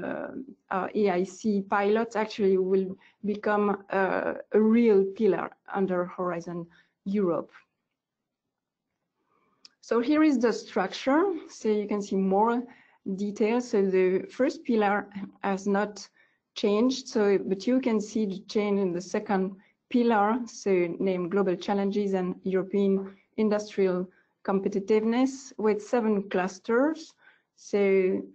uh, E I C pilot actually will become uh, a real pillar under Horizon Europe. So here is the structure, so you can see more details. So the first pillar has not changed, so but you can see the change in the second pillar, so named Global Challenges and European Industrial Competitiveness, with seven clusters. So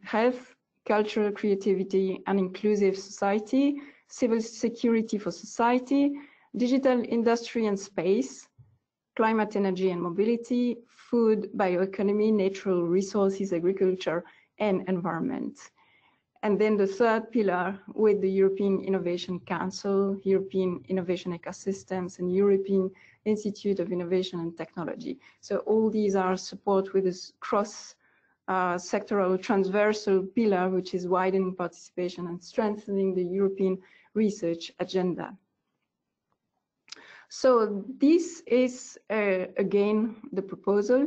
health, cultural creativity and inclusive society, civil security for society, digital industry and space, climate, energy and mobility, food, bioeconomy, natural resources, agriculture, and environment. And then the third pillar with the European Innovation Council, European Innovation Ecosystems, and European Institute of Innovation and Technology. So all these are support with this cross-sectoral, uh, transversal pillar, which is widening participation and strengthening the European research agenda. So this is, uh, again, the proposal,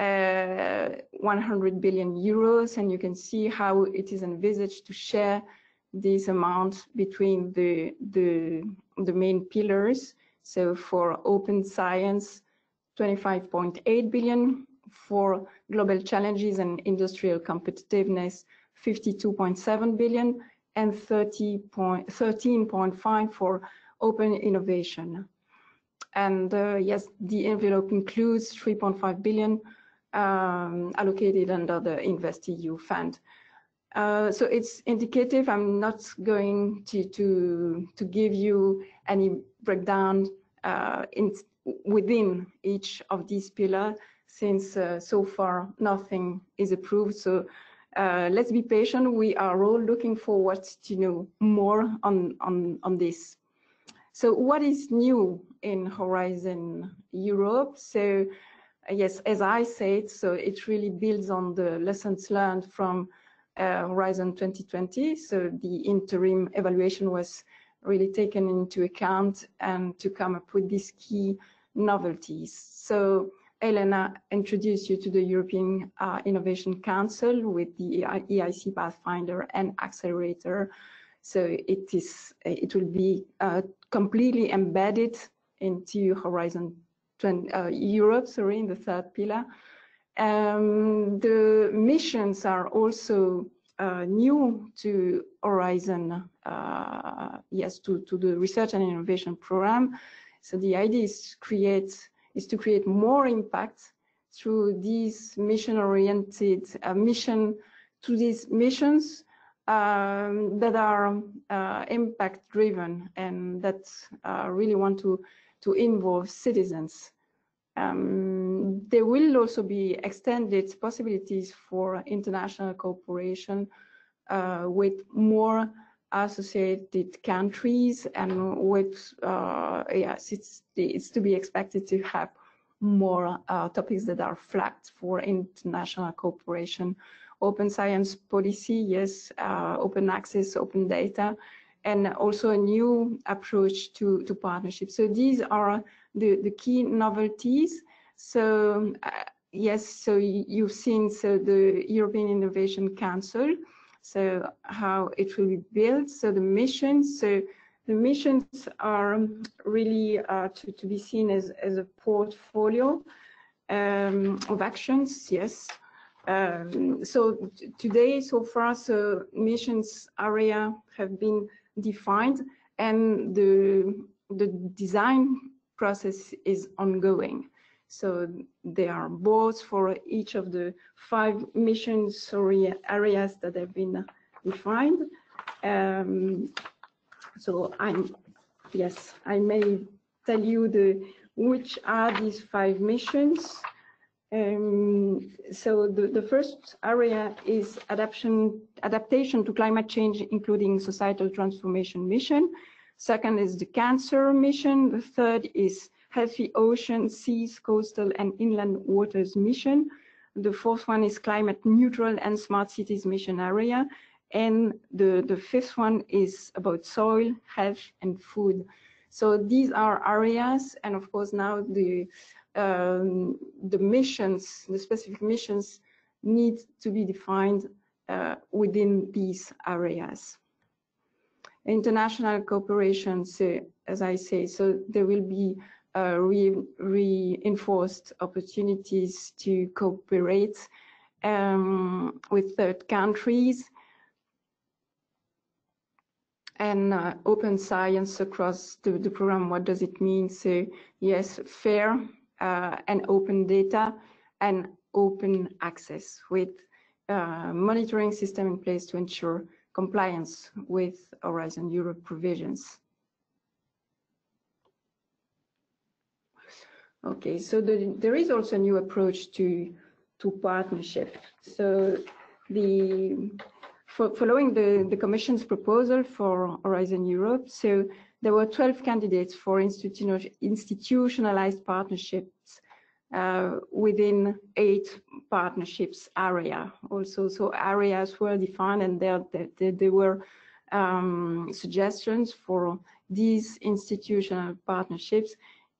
uh, one hundred billion euros, and you can see how it is envisaged to share this amount between the, the, the main pillars. So for open science, twenty-five point eight billion, for global challenges and industrial competitiveness, fifty-two point seven billion, and thirteen point five for open innovation. And uh, yes, the envelope includes three point five billion um, allocated under the InvestEU fund. Uh, so it's indicative. I'm not going to to, to give you any breakdown uh, in, within each of these pillars, since uh, so far nothing is approved. So uh, let's be patient. We are all looking forward to know more on on, on this. So what is new in Horizon Europe? So yes, as I said, so it really builds on the lessons learned from uh, Horizon twenty twenty. So the interim evaluation was really taken into account and to come up with these key novelties. So Elena introduced you to the European uh, Innovation Council with the E I C Pathfinder and Accelerator. So it is, it will be uh, completely embedded into Horizon twenty, uh, Europe, sorry, in the third pillar. Um, the missions are also uh, new to Horizon, uh, yes, to, to the Research and Innovation Programme. So the idea is to create, is to create more impact through these mission-oriented uh, mission, to these missions Um, that are uh, impact driven and that uh, really want to to involve citizens. Um, there will also be extended possibilities for international cooperation uh, with more associated countries, and with uh, yes, it's it's to be expected to have more uh, topics that are flagged for international cooperation. Open science policy, yes, uh, open access, open data, and also a new approach to, to partnership. So these are the, the key novelties. So uh, yes, so you've seen so the European Innovation Council, so how it will be built, so the missions, so the missions are really uh, to, to be seen as, as a portfolio um, of actions, yes. Um, so today, so far, so missions area have been defined and the, the design process is ongoing. So there are boards for each of the five mission areas that have been defined. Um, so I'm, yes, I may tell you the which are these five missions. Um, so the, the first area is adaptation, adaptation to climate change, including societal transformation mission. Second is the cancer mission. The third is healthy oceans, seas, coastal and inland waters mission. The fourth one is climate neutral and smart cities mission area. And the, the fifth one is about soil, health and food. So these are areas, and of course now the, um, the missions, the specific missions need to be defined uh, within these areas. International cooperation, so, as I say, so there will be Uh, re reinforced opportunities to cooperate um, with third countries, and uh, open science across the, the program. What does it mean? So yes, fair uh, and open data and open access with uh, monitoring system in place to ensure compliance with Horizon Europe provisions. Okay, so the, there is also a new approach to to partnership. So, the for, following the, the Commission's proposal for Horizon Europe, so there were twelve candidates for institutional, institutionalized partnerships uh, within eight partnerships area. Also, so areas were defined, and there there, there were um, suggestions for these institutional partnerships.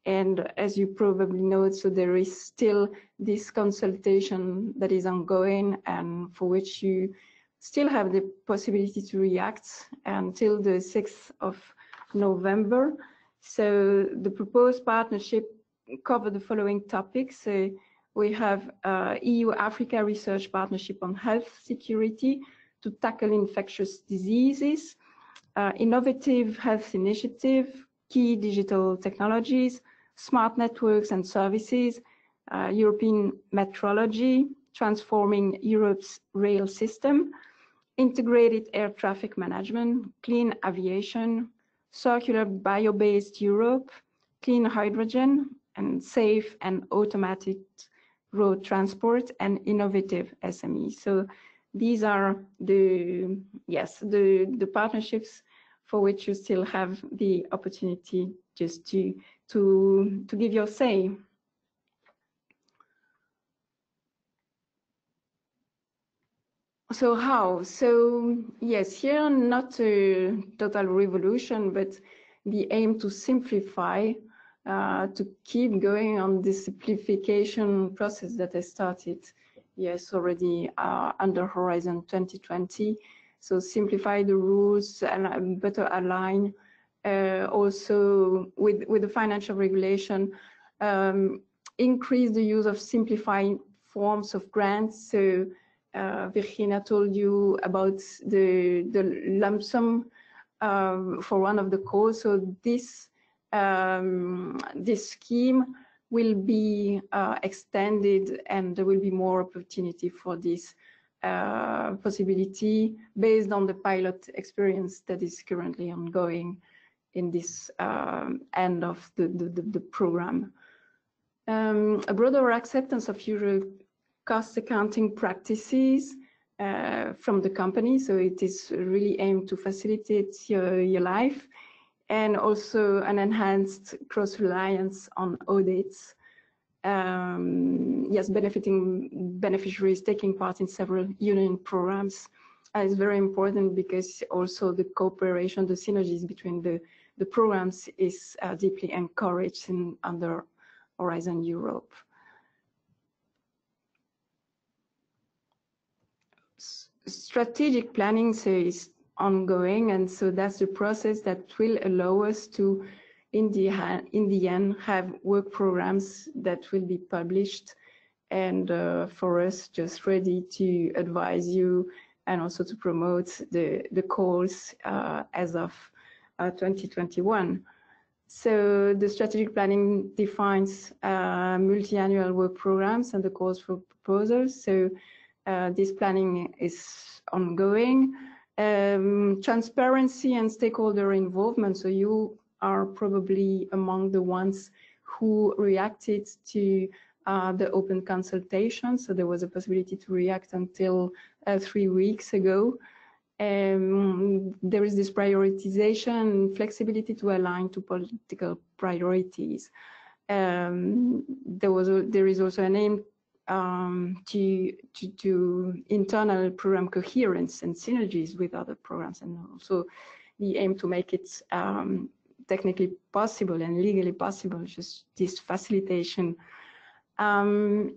And as you probably know, so there is still this consultation that is ongoing and for which you still have the possibility to react until the sixth of November. So the proposed partnership covered the following topics. So we have uh, E U-Africa research partnership on health security to tackle infectious diseases, uh, innovative health initiative, key digital technologies, smart networks and services, uh, European metrology, transforming Europe's rail system, integrated air traffic management, clean aviation, circular bio-based Europe, clean hydrogen, and safe and automatic road transport and innovative S M Es. So these are the, yes, the, the partnerships for which you still have the opportunity just to to to give your say. So how? So yes, here not a total revolution, but the aim to simplify, uh, to keep going on this simplification process that I started, yes, already uh, under Horizon twenty twenty. So simplify the rules and better align uh, also with, with the financial regulation, um, increase the use of simplifying forms of grants. So uh, Virginia told you about the, the lump sum um, for one of the calls. So this, um, this scheme will be uh, extended and there will be more opportunity for this Uh, possibility based on the pilot experience that is currently ongoing in this um, end of the, the, the program. Um, a broader acceptance of Euro cost accounting practices uh, from the company, so it is really aimed to facilitate your, your life, and also an enhanced cross-reliance on audits. Um, yes, benefiting beneficiaries taking part in several union programs uh, is very important because also the cooperation, the synergies between the, the programs is uh, deeply encouraged in, under Horizon Europe. strategic planning so is ongoing, and so that's the process that will allow us to, in the, in the end, have work programs that will be published and uh, for us just ready to advise you and also to promote the, the calls uh, as of uh, twenty twenty-one. So the strategic planning defines uh, multi-annual work programs and the calls for proposals. So uh, this planning is ongoing. Um, transparency and stakeholder involvement. So you are probably among the ones who reacted to Uh, the open consultation, so there was a possibility to react until uh, three weeks ago. Um, there is this prioritization and flexibility to align to political priorities. Um, there was a, there is also an aim um, to, to to internal program coherence and synergies with other programs, and also the aim to make it um, technically possible and legally possible, just this facilitation. Um,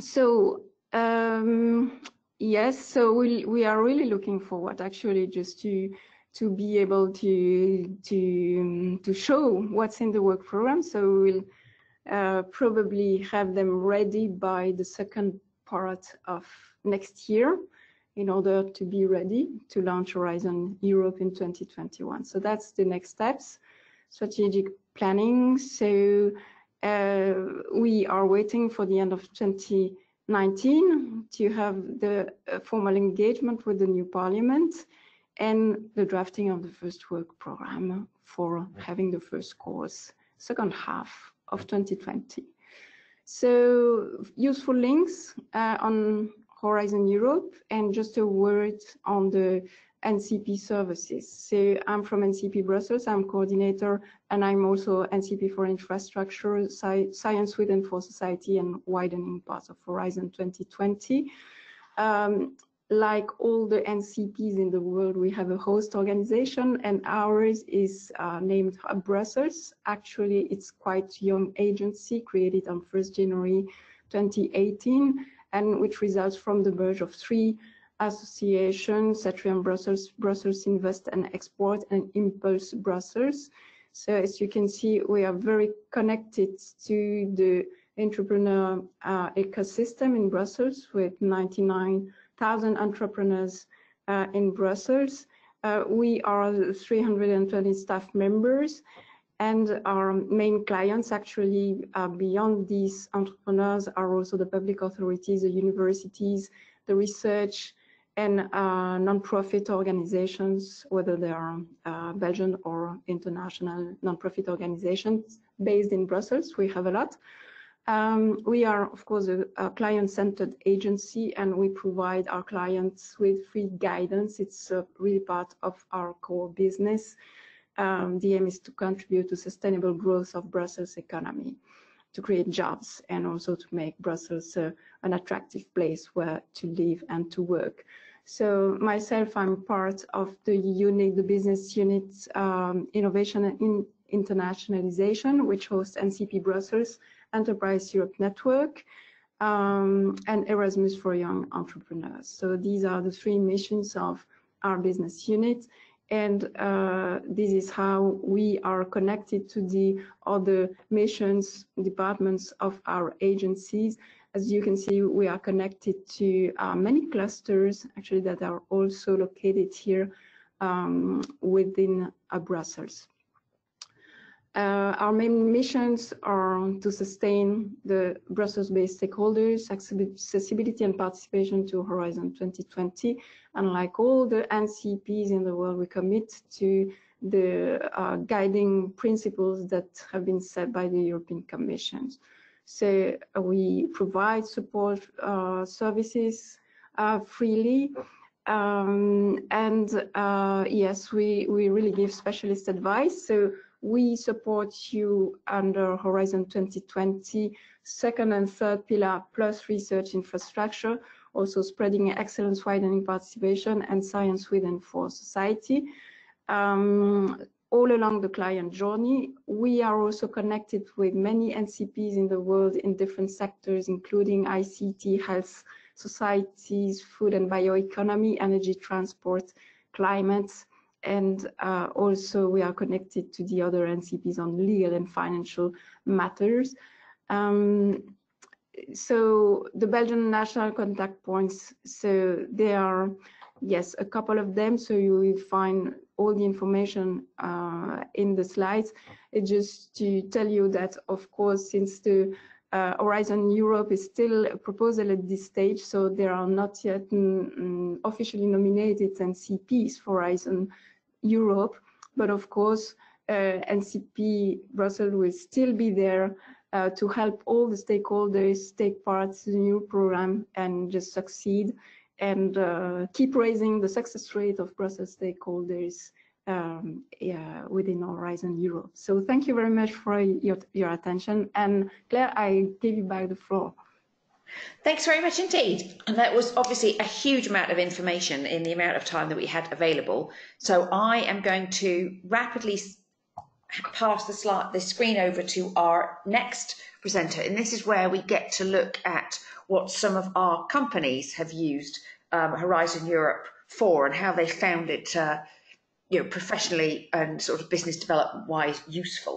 so, um, yes, so we, we are really looking forward actually just to, to be able to, to, to show what's in the work program. So we will uh, probably have them ready by the second part of next year in order to be ready to launch Horizon Europe in twenty twenty-one. So that's the next steps, strategic planning. So Uh, we are waiting for the end of twenty nineteen to have the uh, formal engagement with the new parliament and the drafting of the first work programme for having the first course, second half of twenty twenty. So useful links uh, on Horizon Europe, and just a word on the N C P services. So I'm from N C P Brussels, I'm coordinator, and I'm also N C P for infrastructure, sci science with and for society, and widening parts of Horizon twenty twenty. Um, like all the N C Ps in the world, we have a host organization, and ours is uh, named Hub Brussels. Actually, it's quite young agency created on first January twenty eighteen, and which results from the merge of three associations, Atrium Brussels, Brussels Invest and Export, and Impulse Brussels. So as you can see, we are very connected to the entrepreneur uh, ecosystem in Brussels, with ninety-nine thousand entrepreneurs uh, in Brussels. Uh, we are three hundred twenty staff members, and our main clients actually uh, beyond these entrepreneurs are also the public authorities, the universities, the research, and uh, non-profit organizations, whether they are uh, Belgian or international non-profit organizations based in Brussels. We have a lot. Um, we are, of course, a, a client-centered agency, and we provide our clients with free guidance. It's uh, really part of our core business. Um, the aim is to contribute to sustainable growth of Brussels economy, to create jobs, and also to make Brussels uh, an attractive place where to live and to work. So myself, I'm part of the unit, the business unit, um, Innovation and in Internationalization, which hosts N C P Brussels, Enterprise Europe Network, um, and Erasmus for Young Entrepreneurs. So these are the three missions of our business unit. And uh, this is how we are connected to the other missions departments of our agencies. As you can see, we are connected to uh, many clusters actually that are also located here um, within uh, Brussels. Uh, our main missions are to sustain the Brussels-based stakeholders, accessibility and participation to Horizon twenty twenty. And like all the N C Ps in the world, we commit to the uh, guiding principles that have been set by the European Commission. So uh, we provide support uh, services uh, freely. Um, and uh, yes, we, we really give specialist advice. So we support you under Horizon twenty twenty, second and third pillar, plus research infrastructure, also spreading excellence, widening participation, and science with and for society. Um, all along the client journey, we are also connected with many N C Ps in the world in different sectors, including I C T, health, societies, food and bioeconomy, energy, transport, climate, and uh, also we are connected to the other N C Ps on legal and financial matters. Um, so the Belgian national contact points, so there are, yes, a couple of them, so you will find all the information uh, in the slides. It's just to tell you that, of course, since the uh, Horizon Europe is still a proposal at this stage, so there are not yet mm, officially nominated N C Ps for Horizon Europe, but of course, uh, N C P Brussels will still be there Uh, to help all the stakeholders take part in the new program and just succeed and uh, keep raising the success rate of Brussels stakeholders um, yeah, within Horizon Europe. So thank you very much for your, your attention. And Claire, I give you back the floor. Thanks very much indeed. And that was obviously a huge amount of information in the amount of time that we had available. So I am going to rapidly pass the, slide, the screen over to our next presenter, and this is where we get to look at what some of our companies have used um, Horizon Europe for and how they found it uh, you know, professionally and sort of business development-wise useful.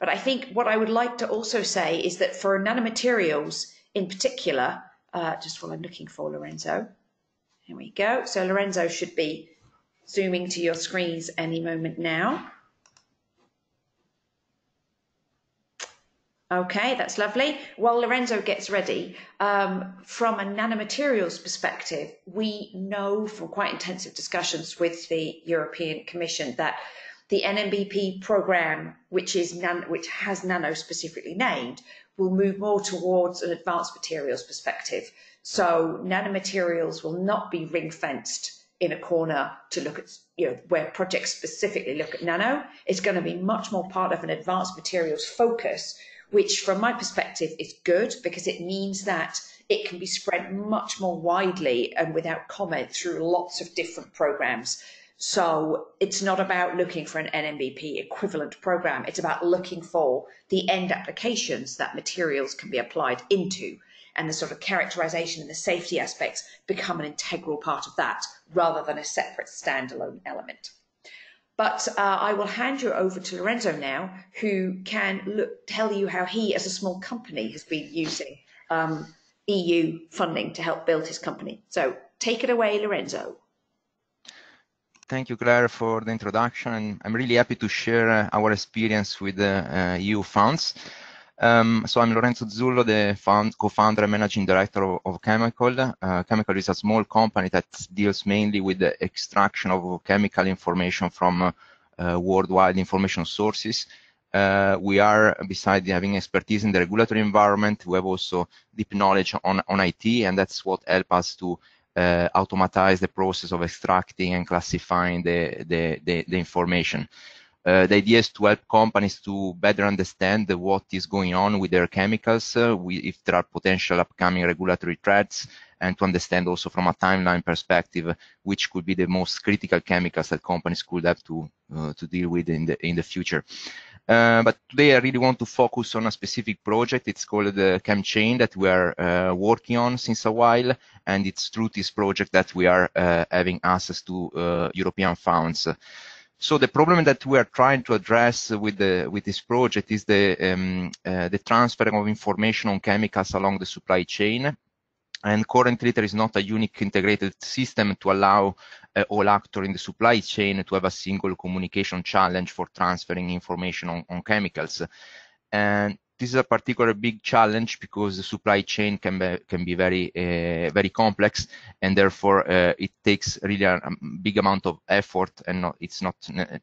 But I think what I would like to also say is that for nanomaterials in particular, uh, just while I'm looking for Lorenzo, here we go. So Lorenzo should be zooming to your screens any moment now. Okay, that's lovely. While Lorenzo gets ready, um, from a nanomaterials perspective, we know from quite intensive discussions with the European Commission that the N M B P programme, which is nan which has nano specifically named, will move more towards an advanced materials perspective. So nanomaterials will not be ring-fenced in a corner to look at, you know, where projects specifically look at nano. It's going to be much more part of an advanced materials focus, which from my perspective is good because it means that it can be spread much more widely and without comment through lots of different programs. So it's not about looking for an N M B P equivalent program. It's about looking for the end applications that materials can be applied into, and the sort of characterization and the safety aspects become an integral part of that rather than a separate standalone element. But uh, I will hand you over to Lorenzo now, who can look, tell you how he, as a small company, has been using um, E U funding to help build his company. So take it away, Lorenzo. Thank you, Claire, for the introduction. I'm really happy to share uh, our experience with the uh, E U funds. Um, so I'm Lorenzo Zullo, the co-founder and managing director of, of Chemical. Uh, Chemical is a small company that deals mainly with the extraction of chemical information from uh, uh, worldwide information sources. Uh, we are, besides having expertise in the regulatory environment, we have also deep knowledge on, on I T, and that's what helps us to uh, automatize the process of extracting and classifying the, the, the, the information. Uh, the idea is to help companies to better understand the, what is going on with their chemicals, uh, we, if there are potential upcoming regulatory threats, and to understand also from a timeline perspective which could be the most critical chemicals that companies could have to, uh, to deal with in the, in the future. Uh, but today I really want to focus on a specific project. It's called the ChemChain that we are uh, working on since a while, and it's through this project that we are uh, having access to uh, European funds. So the problem that we are trying to address with the with this project is the um, uh, the transfer of information on chemicals along the supply chain, and currently there is not a unique integrated system to allow uh, all actors in the supply chain to have a single communication challenge for transferring information on, on chemicals. And this is a particular big challenge because the supply chain can be, can be very uh, very complex, and therefore uh, it takes really a big amount of effort, and not, it's not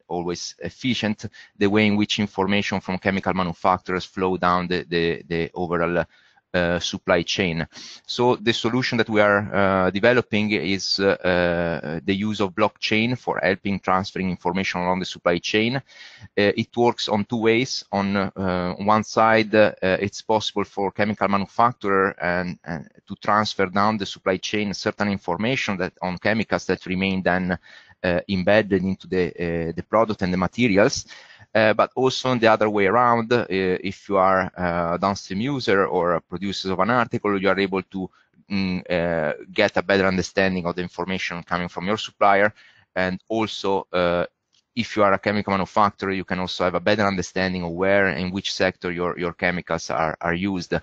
always efficient the way in which information from chemical manufacturers flow down the the, the overall uh, supply chain. So the solution that we are uh, developing is uh, uh, the use of blockchain for helping transferring information along the supply chain. Uh, it works on two ways. On uh, one side, uh, it's possible for chemical manufacturer and, and to transfer down the supply chain certain information that on chemicals that remain then uh, embedded into the uh, the product and the materials. Uh, but also the other way around, uh, if you are a downstream user or a producer of an article, you are able to mm, uh, get a better understanding of the information coming from your supplier. And also, uh, if you are a chemical manufacturer, you can also have a better understanding of where and which sector your, your chemicals are, are used.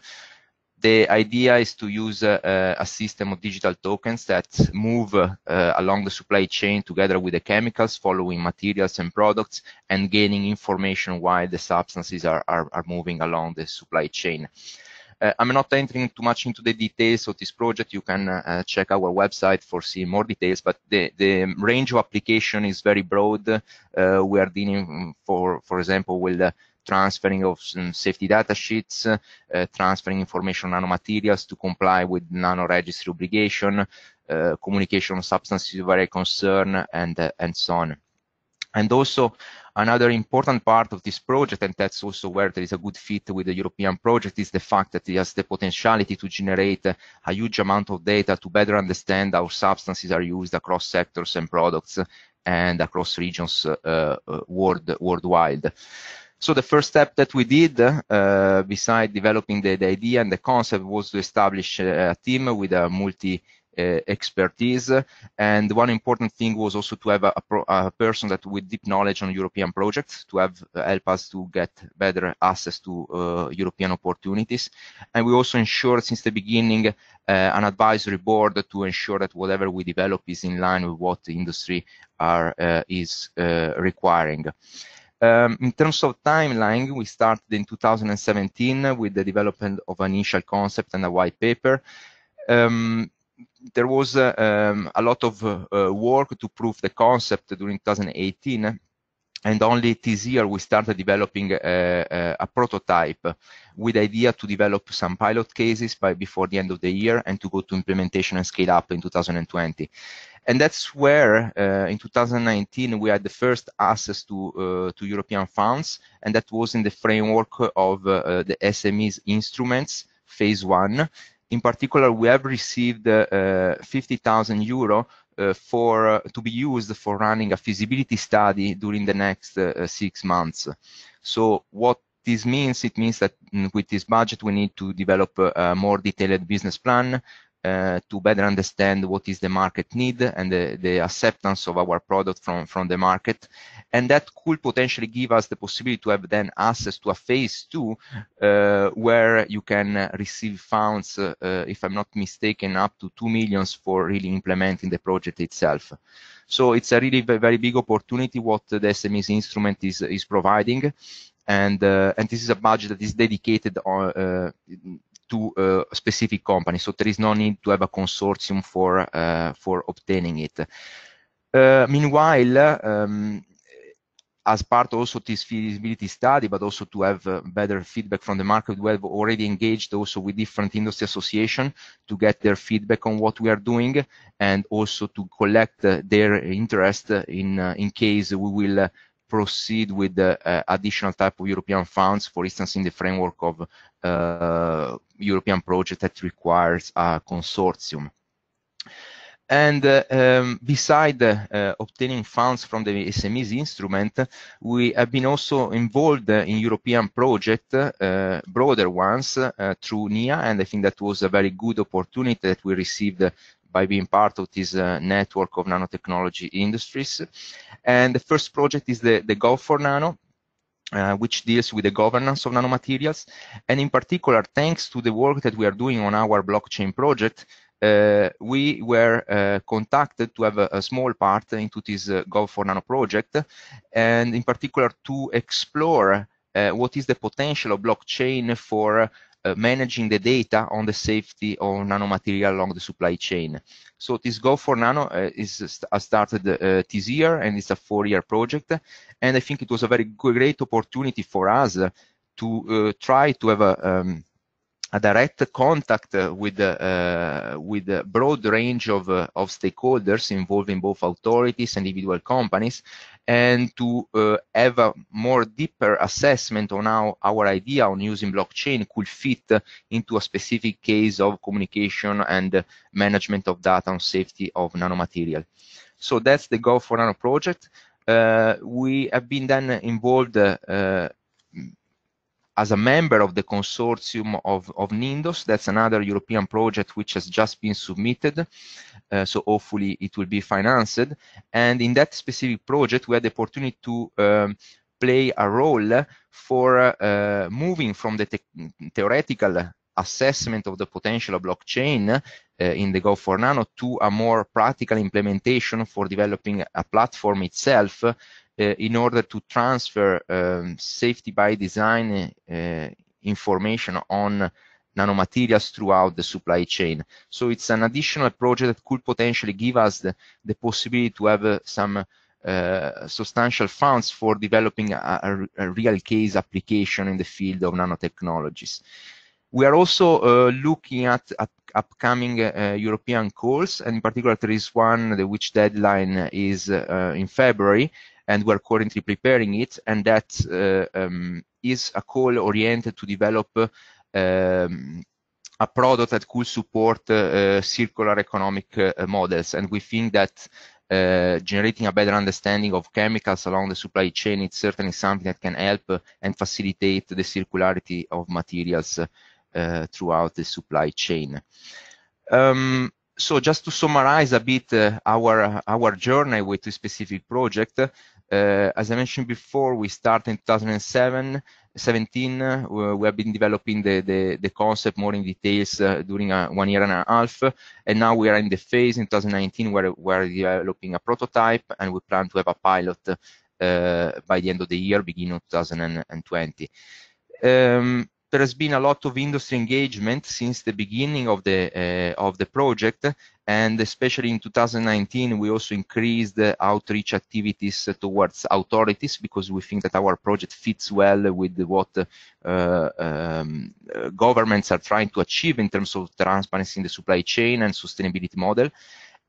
The idea is to use uh, a system of digital tokens that move uh, along the supply chain together with the chemicals, following materials and products, and gaining information while the substances are, are, are moving along the supply chain. Uh, I'm not entering too much into the details of this project. You can uh, check our website for seeing more details, but the, the range of application is very broad. Uh, we are dealing, for, for example, with uh, transferring of some safety data sheets, uh, uh, transferring information on nanomaterials to comply with nano registry obligation, uh, communication on substances of area concern, and, uh, and so on. And also, another important part of this project, and that's also where there is a good fit with the European project, is the fact that it has the potentiality to generate a huge amount of data to better understand how substances are used across sectors and products and across regions uh, world, worldwide. So the first step that we did, uh, beside developing the, the idea and the concept, was to establish a team with a multi uh, expertise. And one important thing was also to have a, a, pro, a person that with deep knowledge on European projects to have uh, help us to get better access to uh, European opportunities. And we also ensured since the beginning uh, an advisory board to ensure that whatever we develop is in line with what the industry are, uh, is uh, requiring. Um, in terms of timeline, we started in two thousand seventeen with the development of an initial concept and a white paper. Um, there was uh, um, a lot of uh, uh, work to prove the concept during two thousand eighteen, and only this year we started developing a, a, a prototype with the idea to develop some pilot cases by before the end of the year and to go to implementation and scale up in two thousand twenty. And that's where, uh, in two thousand nineteen, we had the first access to, uh, to European funds, and that was in the framework of uh, the S M E instruments, phase one. In particular, we have received uh, fifty thousand euro uh, for, uh, to be used for running a feasibility study during the next uh, six months. So what this means, it means that with this budget, we need to develop a more detailed business plan, Uh, to better understand what is the market need and the, the acceptance of our product from, from the market. And that could potentially give us the possibility to have then access to a phase two uh, where you can receive funds, uh, if I'm not mistaken, up to two million for really implementing the project itself. So it's a really very big opportunity what the S M E instrument is, is providing. And, uh, and this is a budget that is dedicated on, uh, to uh, specific companies, so there is no need to have a consortium for uh, for obtaining it. Uh, meanwhile, um, as part also this feasibility study, but also to have uh, better feedback from the market, we have already engaged also with different industry associations to get their feedback on what we are doing, and also to collect uh, their interest in uh, in case we will Uh, proceed with uh, uh, additional type of European funds, for instance, in the framework of uh, European project that requires a consortium. And uh, um, beside uh, obtaining funds from the S M Es instrument, we have been also involved in European projects, uh, broader ones, uh, through N I A, and I think that was a very good opportunity that we received uh, by being part of this uh, network of nanotechnology industries. And the first project is the, the Gov four Nano, uh, which deals with the governance of nanomaterials. And in particular, thanks to the work that we are doing on our blockchain project, uh, we were uh, contacted to have a, a small part into this uh, Gov four Nano project, and in particular to explore uh, what is the potential of blockchain for Uh, managing the data on the safety of nanomaterial along the supply chain. So this Gov four Nano uh, is st started uh, this year, and it's a four-year project. And I think it was a very great opportunity for us uh, to uh, try to have a, um, a direct contact uh, with uh, with a broad range of uh, of stakeholders involving both authorities and individual companies, and to uh, have a more deeper assessment on how our idea on using blockchain could fit into a specific case of communication and management of data on safety of nanomaterial. So that's the Gov four Nano project. Uh, we have been then involved uh, as a member of the consortium of, of NINDOS. That's another European project which has just been submitted, uh, so hopefully it will be financed. And in that specific project, we had the opportunity to um, play a role for uh, moving from the te theoretical assessment of the potential of blockchain uh, in the Gov four Nano to a more practical implementation for developing a platform itself uh, in order to transfer um, safety by design uh, information on nanomaterials throughout the supply chain. So it's an additional project that could potentially give us the, the possibility to have uh, some uh, substantial funds for developing a, a, a real case application in the field of nanotechnologies. We are also uh, looking at, at upcoming uh, European calls, and in particular there is one the which deadline is uh, in February, and we are currently preparing it, and that uh, um, is a call oriented to develop uh, um, a product that could support uh, circular economic uh, models. And we think that Uh, generating a better understanding of chemicals along the supply chain is certainly something that can help and facilitate the circularity of materials uh, throughout the supply chain. Um, so just to summarize a bit uh, our, our journey with this specific project, uh, as I mentioned before, we started in two thousand seventeen, uh, we have been developing the, the, the concept more in details uh, during a, one year and a half, and now we are in the phase in two thousand nineteen where we're developing a prototype, and we plan to have a pilot uh, by the end of the year, beginning of two thousand twenty. Um, there has been a lot of industry engagement since the beginning of the, uh, of the project, and especially in two thousand nineteen, we also increased the outreach activities towards authorities, because we think that our project fits well with what uh, um, governments are trying to achieve in terms of transparency in the supply chain and sustainability model.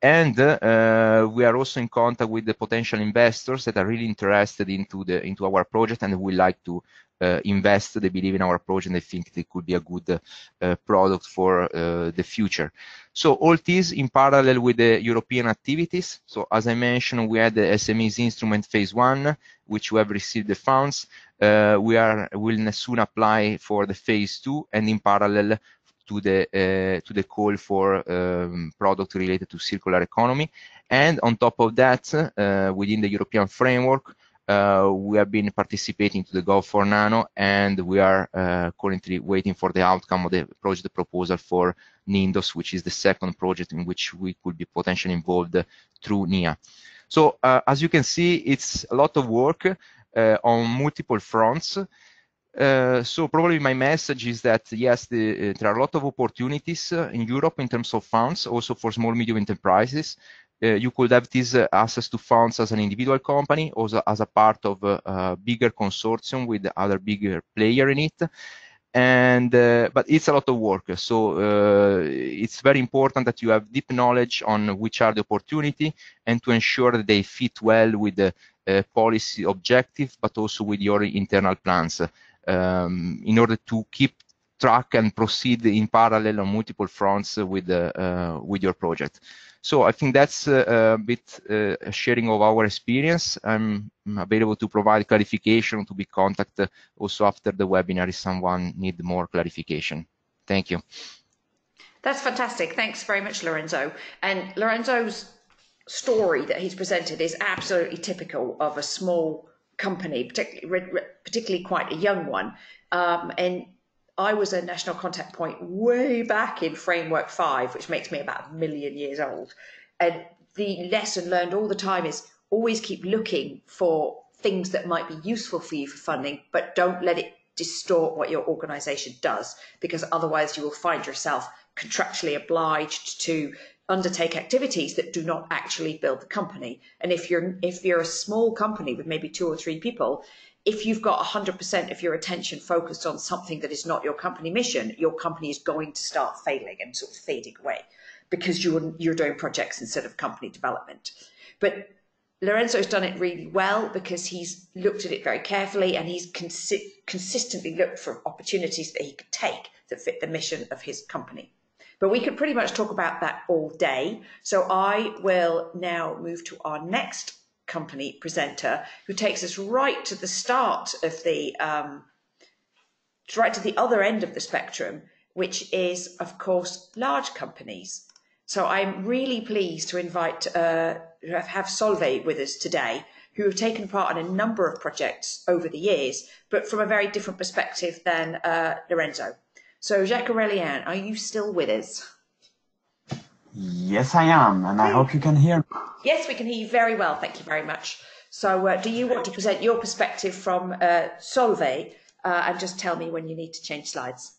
And uh, we are also in contact with the potential investors that are really interested into the into our project and would like to uh, invest. They believe in our project and they think it could be a good uh, product for uh, the future. So all this in parallel with the European activities. So as I mentioned, we had the S M Es instrument phase one, which we have received the funds. Uh, we are will soon apply for the phase two, and in parallel to the uh, to the call for um, product related to circular economy. And on top of that, uh, within the European framework, uh, we have been participating to the Gov four Nano, and we are uh, currently waiting for the outcome of the project proposal for NINDOS, which is the second project in which we could be potentially involved through N I A. So uh, as you can see, it's a lot of work uh, on multiple fronts. Uh, so probably my message is that, yes, the, uh, there are a lot of opportunities uh, in Europe in terms of funds, also for small medium enterprises. Uh, you could have this uh, access to funds as an individual company, also as a part of a, a bigger consortium with other bigger player in it. And uh, but it's a lot of work, so uh, it's very important that you have deep knowledge on which are the opportunity and to ensure that they fit well with the uh, policy objective, but also with your internal plans. Um, in order to keep track and proceed in parallel on multiple fronts with uh, uh, with your project. So I think that's uh, a bit uh, sharing of our experience. I'm available to provide clarification, to be contacted also after the webinar if someone needs more clarification. Thank you. That's fantastic. Thanks very much, Lorenzo. And Lorenzo's story that he's presented is absolutely typical of a small company, particularly, particularly quite a young one. Um, and I was a national contact point way back in Framework five, which makes me about a million years old. And the lesson learned all the time is always keep looking for things that might be useful for you for funding, but don't let it distort what your organisation does, because otherwise you will find yourself contractually obliged to undertake activities that do not actually build the company. And if you're if you're a small company with maybe two or three people, if you've got one hundred percent of your attention focused on something that is not your company mission, your company is going to start failing and sort of fading away because you're you're doing projects instead of company development. But Lorenzo's done it really well because he's looked at it very carefully and he's consi consistently looked for opportunities that he could take that fit the mission of his company. But we could pretty much talk about that all day. So I will now move to our next company presenter, who takes us right to the start of the um, right to the other end of the spectrum, which is, of course, large companies. So I'm really pleased to invite, uh, have Solvay with us today, who have taken part in a number of projects over the years, but from a very different perspective than uh, Lorenzo. So Jacques Aurélien, are you still with us? Yes, I am, and I hope you can hear me. Yes, we can hear you very well, thank you very much. So uh, do you want to present your perspective from uh, Solvay uh, and just tell me when you need to change slides?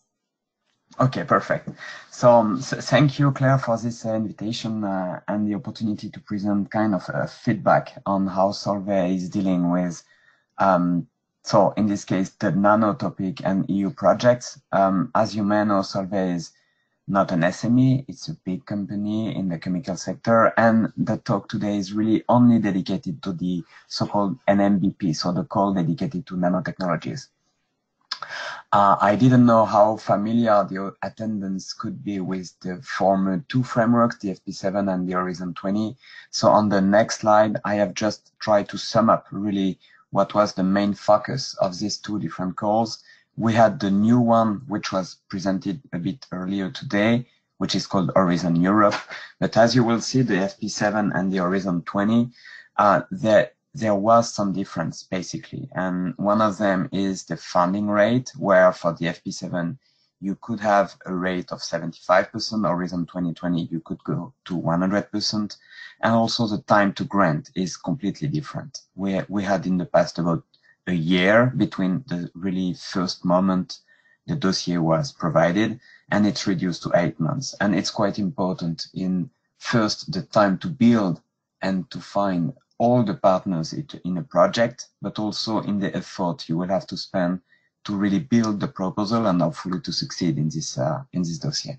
Okay, perfect. So, um, so thank you, Claire, for this uh, invitation uh, and the opportunity to present kind of uh, feedback on how Solvay is dealing with, um, so in this case, the nano topic and E U projects. Um, as you may know, Solvay is not an S M E, it's a big company in the chemical sector, and the talk today is really only dedicated to the so-called N M B P, so the call dedicated to nanotechnologies. Uh, I didn't know how familiar the attendance could be with the former two frameworks, the F P seven and the Horizon twenty. So on the next slide, I have just tried to sum up really what was the main focus of these two different calls. We had the new one, which was presented a bit earlier today, which is called Horizon Europe. But as you will see, the F P seven and the Horizon twenty, uh, they're there was some difference basically, and one of them is the funding rate, where for the F P seven you could have a rate of seventy-five percent, Horizon twenty twenty you could go to one hundred percent, and also the time to grant is completely different. We, we had in the past about a year between the really first moment the dossier was provided, and it's reduced to eight months, and it's quite important in first the time to build and to find all the partners in a project, but also in the effort you will have to spend to really build the proposal and hopefully to succeed in this uh, in this dossier.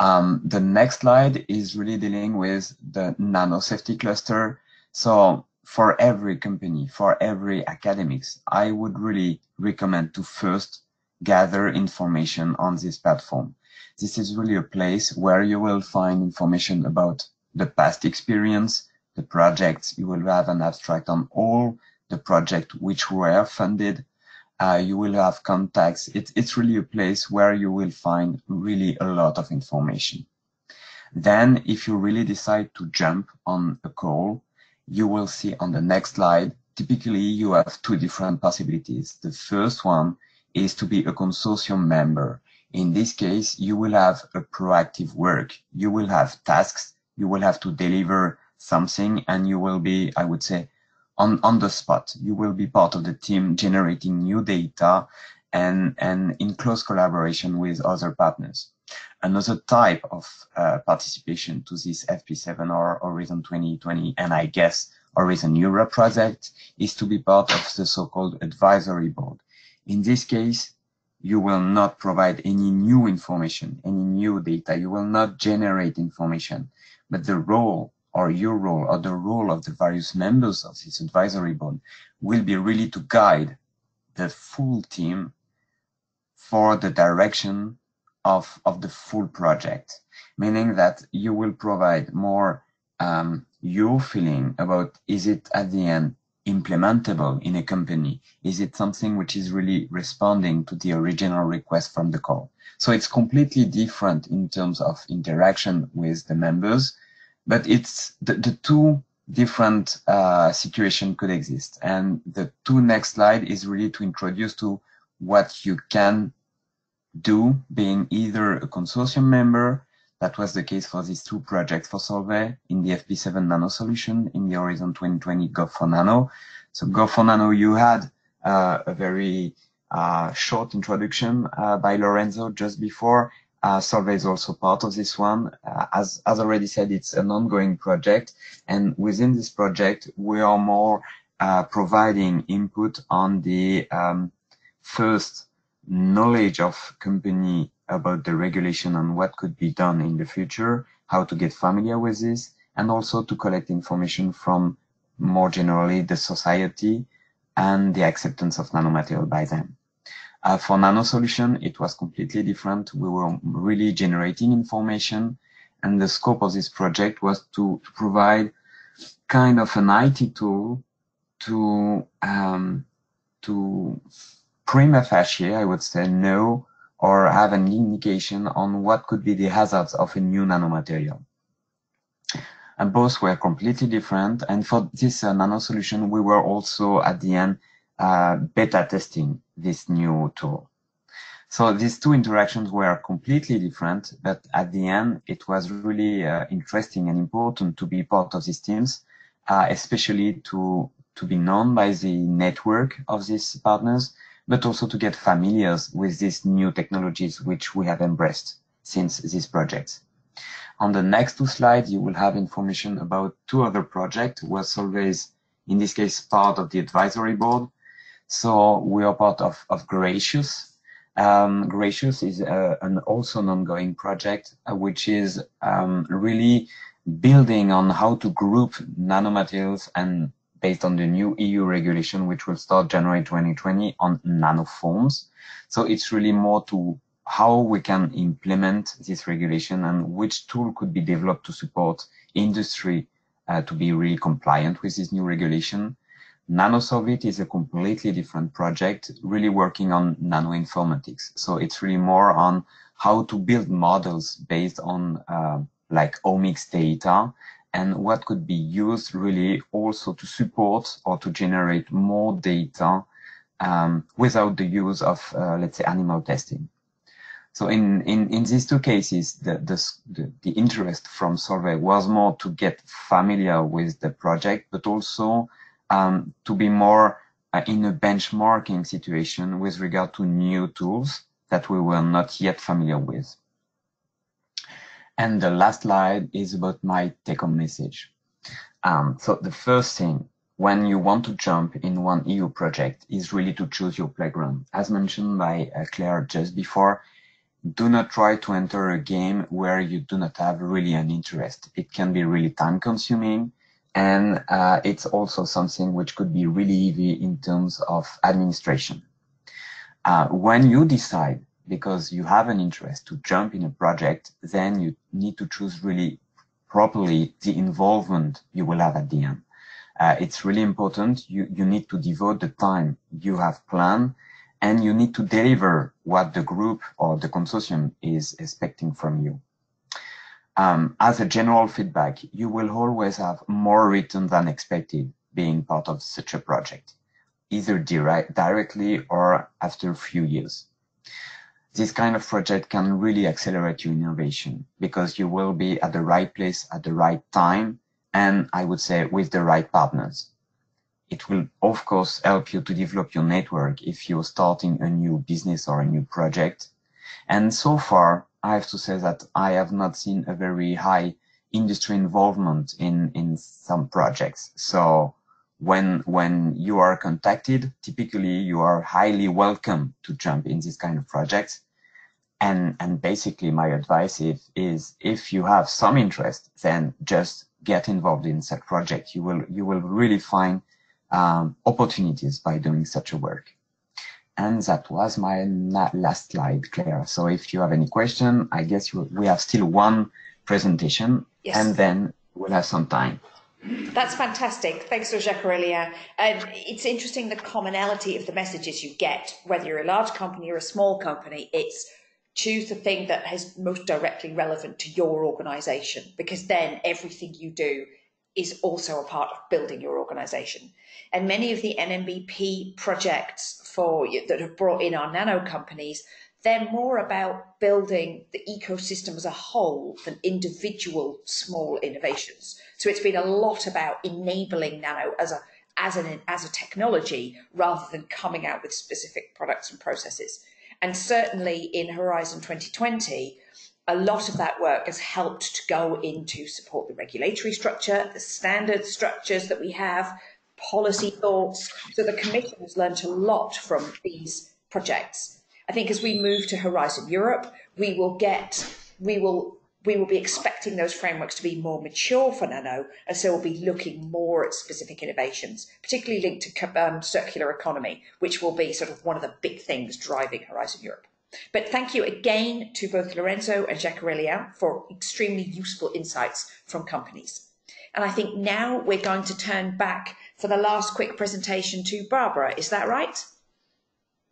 Um, the next slide is really dealing with the nano safety cluster. So for every company, for every academics, I would really recommend to first gather information on this platform. This is really a place where you will find information about the past experience, the projects. You will have an abstract on all the projects which were funded. Uh, you will have contacts. It, it's really a place where you will find really a lot of information. Then, if you really decide to jump on a call, you will see on the next slide, typically you have two different possibilities. The first one is to be a consortium member. In this case, you will have a proactive work. You will have tasks. You will have to deliver something, and you will be, I would say, on on the spot. You will be part of the team generating new data and and in close collaboration with other partners. Another type of uh, participation to this F P seven or Horizon twenty twenty, and I guess Horizon Europe project, is to be part of the so-called advisory board. In this case, you will not provide any new information, any new data. You will not generate information, but the role or your role, or the role of the various members of this advisory board, will be really to guide the full team for the direction of, of the full project, meaning that you will provide more um, your feeling about, is it at the end implementable in a company? Is it something which is really responding to the original request from the call? So it's completely different in terms of interaction with the members, but it's the, the two different uh, situation could exist. And the two next slide is really to introduce to what you can do being either a consortium member. That was the case for these two projects for Solvay in the F P seven nano solution, in the Horizon twenty twenty Gov four Nano. So Gov four Nano, you had uh, a very uh, short introduction uh, by Lorenzo just before. Uh, Solvay is also part of this one. Uh, as, as already said, it's an ongoing project. And within this project, we are more uh, providing input on the um, first knowledge of company about the regulation and what could be done in the future, how to get familiar with this, and also to collect information from more generally the society and the acceptance of nanomaterial by them. Uh, for nano solution, it was completely different. We were really generating information, and the scope of this project was to, to provide kind of an I T tool to um, to prima facie, I would say, know or have an indication on what could be the hazards of a new nanomaterial. And both were completely different. And for this uh, nano solution, we were also at the end uh, beta testing this new tool. So these two interactions were completely different, but at the end, it was really uh, interesting and important to be part of these teams, uh, especially to to be known by the network of these partners, but also to get familiar with these new technologies which we have embraced since these projects. On the next two slides, you will have information about two other projects where Solvay is, in this case, part of the advisory board. So we are part of, of GRACEUS. Um, GRACEUS is uh, an also an ongoing project, uh, which is um, really building on how to group nanomaterials and based on the new E U regulation, which will start January twenty twenty on nanoforms. So it's really more to how we can implement this regulation and which tool could be developed to support industry uh, to be really compliant with this new regulation. NanoSolvit is a completely different project, really working on nanoinformatics. So it's really more on how to build models based on uh, like omics data, and what could be used really also to support or to generate more data um, without the use of, uh, let's say, animal testing. So in, in, in these two cases, the, the, the interest from Solvay was more to get familiar with the project, but also um, to be more uh, in a benchmarking situation with regard to new tools that we were not yet familiar with. And the last slide is about my take-home message. Um, so the first thing when you want to jump in one E U project is really to choose your playground. As mentioned by uh, Claire just before, do not try to enter a game where you do not have really an interest. It can be really time-consuming, and uh, it's also something which could be really heavy in terms of administration. Uh, when you decide because you have an interest to jump in a project, then you need to choose really properly the involvement you will have at the end. Uh, it's really important. You, you need to devote the time you have planned, and you need to deliver what the group or the consortium is expecting from you. Um, as a general feedback, you will always have more written than expected being part of such a project, either direct, directly or after a few years. This kind of project can really accelerate your innovation because you will be at the right place at the right time, and I would say with the right partners. It will, of course, help you to develop your network if you're starting a new business or a new project. And so far, I have to say that I have not seen a very high industry involvement in, in some projects. So When, when you are contacted, typically you are highly welcome to jump in this kind of projects. And, and basically my advice is, is if you have some interest, then just get involved in such project. You will, you will really find um, opportunities by doing such a work. And that was my last slide, Claire. So if you have any question, I guess you, we have still one presentation, yes, and then we'll have some time. That's fantastic. Thanks to Jacques Aurélien. Um, it's interesting the commonality of the messages you get, whether you're a large company or a small company. It's choose the thing that is most directly relevant to your organisation, because then everything you do is also a part of building your organisation. And many of the N M B P projects for that have brought in our nano companies, they're more about building the ecosystem as a whole than individual small innovations. So it's been a lot about enabling nano as a, as an, as a technology rather than coming out with specific products and processes. And certainly in Horizon twenty twenty, a lot of that work has helped to go into support the regulatory structure, the standard structures that we have, policy thoughts. So the Commission has learned a lot from these projects. I think as we move to Horizon Europe, we will get, we will, we will be expecting those frameworks to be more mature for nano, and so we'll be looking more at specific innovations, particularly linked to um, circular economy, which will be sort of one of the big things driving Horizon Europe. But thank you again to both Lorenzo and Jacques Aurélien for extremely useful insights from companies. And I think now we're going to turn back for the last quick presentation to Barbara. Is that right?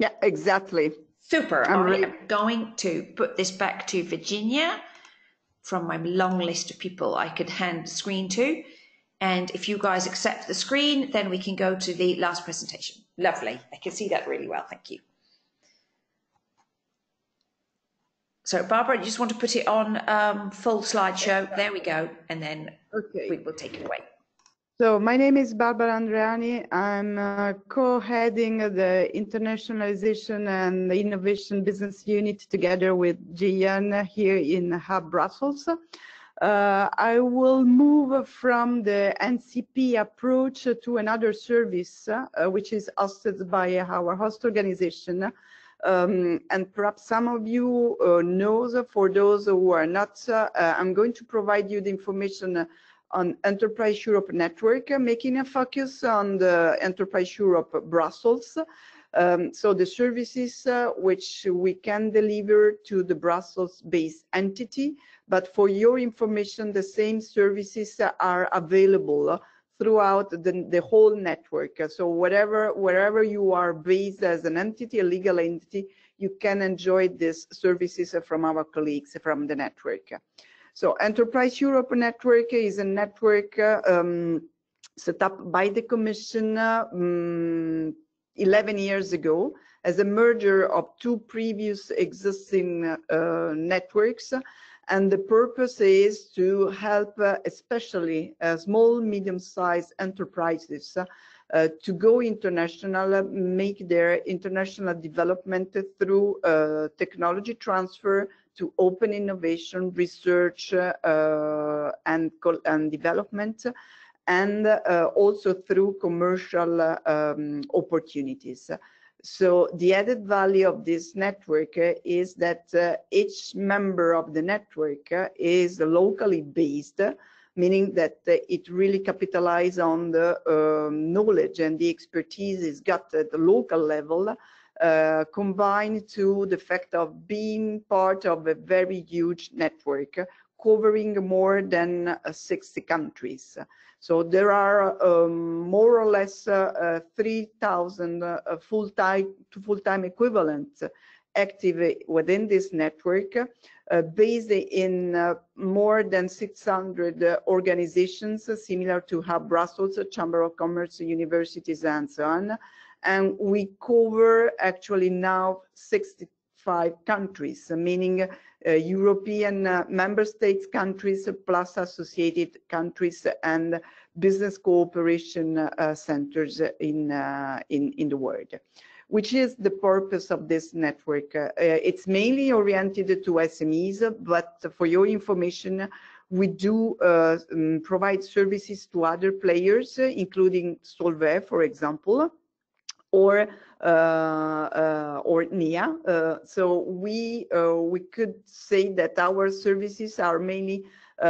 Yeah, exactly. Super. I'm really... I'm going to put this back to Virginia from my long list of people I could hand the screen to. And if you guys accept the screen, then we can go to the last presentation. Lovely. I can see that really well. Thank you. So, Barbara, you just want to put it on um, full slideshow. There we go. And then okay. we will take it away. So my name is Barbara Andreani. I'm uh, co-heading the Internationalization and Innovation Business Unit together with Gian here in Hub Brussels. Uh, I will move from the N C P approach to another service, uh, which is hosted by our host organization. Um, and perhaps some of you uh, knows, for those who are not, uh, I'm going to provide you the information on Enterprise Europe Network, making a focus on the Enterprise Europe Brussels. Um, so the services uh, which we can deliver to the Brussels-based entity, but for your information, the same services are available throughout the, the whole network. So whatever, wherever you are based as an entity, a legal entity, you can enjoy these services from our colleagues from the network. So Enterprise Europe Network is a network um, set up by the Commission um, eleven years ago as a merger of two previous existing uh, networks. And the purpose is to help uh, especially uh, small, medium-sized enterprises uh, uh, to go international, uh, make their international development through uh, technology transfer, to open innovation, research, uh, and, and development, and uh, also through commercial uh, um, opportunities. So the added value of this network uh, is that uh, each member of the network uh, is locally based, uh, meaning that uh, it really capitalizes on the uh, knowledge and the expertise is got at the local level, Uh, combined to the fact of being part of a very huge network covering more than uh, sixty countries. So there are um, more or less uh, uh, three thousand uh, full-time to full-time equivalents active within this network, uh, based in uh, more than six hundred uh, organizations uh, similar to Hub Brussels, uh, Chamber of Commerce, universities, and so on. And we cover actually now sixty-five countries, meaning uh, European uh, member states countries plus associated countries and business cooperation uh, centers in, uh, in, in the world, which is the purpose of this network. Uh, it's mainly oriented to S M Es, but for your information, we do uh, um, provide services to other players, including Solvay, for example, or uh, uh, or N I A. Uh, so we uh, we could say that our services are mainly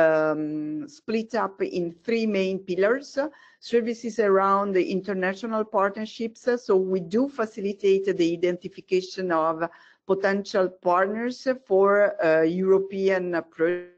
um, split up in three main pillars. Services around the international partnerships. So we do facilitate the identification of potential partners for uh, European projects.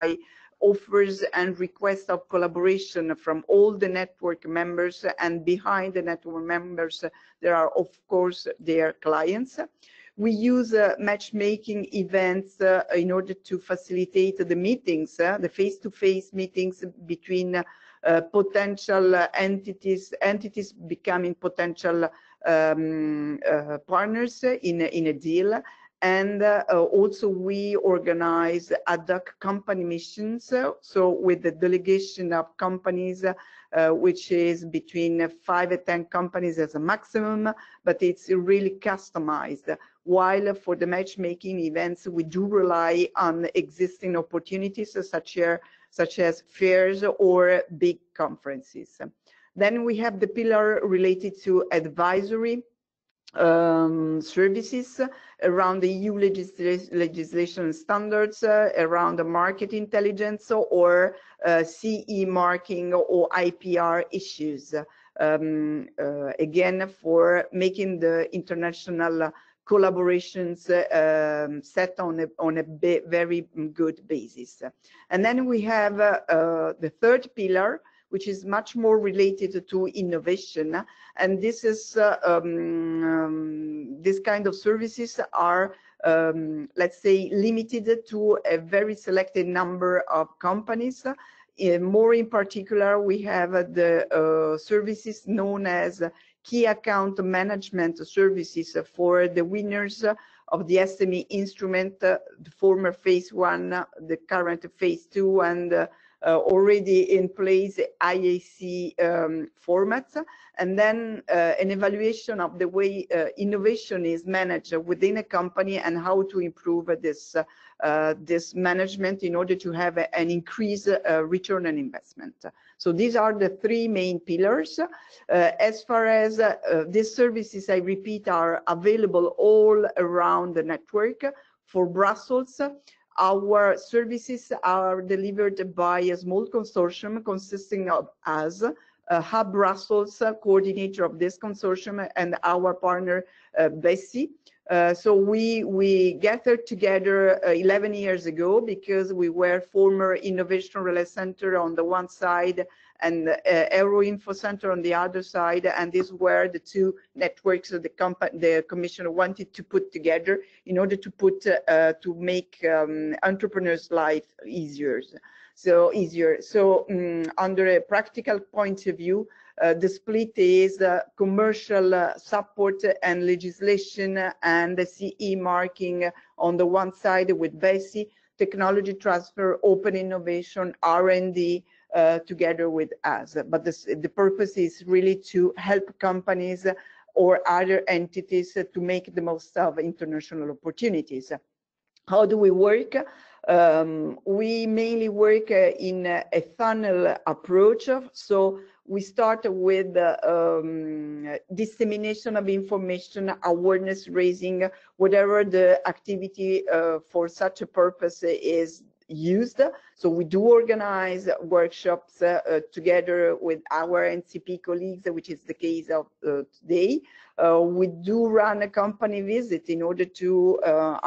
By offers and requests of collaboration from all the network members, and behind the network members there are of course their clients. We use uh, matchmaking events uh, in order to facilitate the meetings, uh, the face-to-face meetings between uh, uh, potential uh, entities, entities becoming potential um, uh, partners in, in a deal. And uh, also we organize ad hoc company missions, uh, so with the delegation of companies, uh, which is between five and ten companies as a maximum, but it's really customized. While for the matchmaking events, we do rely on existing opportunities, uh, such as such as fairs or big conferences. Then we have the pillar related to advisory um, services around the E U legisl legislation standards, uh, around the market intelligence or uh, C E marking or I P R issues. Um, uh, again, for making the international collaborations uh, um, set on a, on a very good basis. And then we have uh, uh, the third pillar, which is much more related to innovation. And this is, uh, um, um, this kind of services are, um, let's say, limited to a very selected number of companies. In more in particular, we have the uh, services known as key account management services for the winners of the S M E instrument, the former phase one, the current phase two, and uh, already in place I A C um, formats. And then uh, an evaluation of the way uh, innovation is managed within a company and how to improve this uh, Uh, this management in order to have a, an increased uh, return on investment. So these are the three main pillars. Uh, as far as uh, uh, these services, I repeat, are available all around the network. For Brussels, our services are delivered by a small consortium consisting of us, Uh, Hub Brussels, uh, coordinator of this consortium, and our partner uh, Bessie. Uh, so we we gathered together uh, eleven years ago because we were former Innovation Relay Center on the one side and uh, Aero Info Center on the other side, and these were the two networks that the, comp the Commission wanted to put together in order to put uh, to make um, entrepreneurs' life easier. So easier. So um, under a practical point of view, uh, the split is uh, commercial uh, support and legislation and the C E marking on the one side with BESI, technology transfer, open innovation, R and D uh, together with us. But this, the purpose is really to help companies or other entities to make the most of international opportunities. How do we work? Um, we mainly work uh, in a, a funnel approach. So we start with uh, um, dissemination of information, awareness raising, whatever the activity uh, for such a purpose is used. So we do organize workshops uh, uh, together with our N C P colleagues, which is the case of uh, today. Uh, we do run a company visit in order to uh,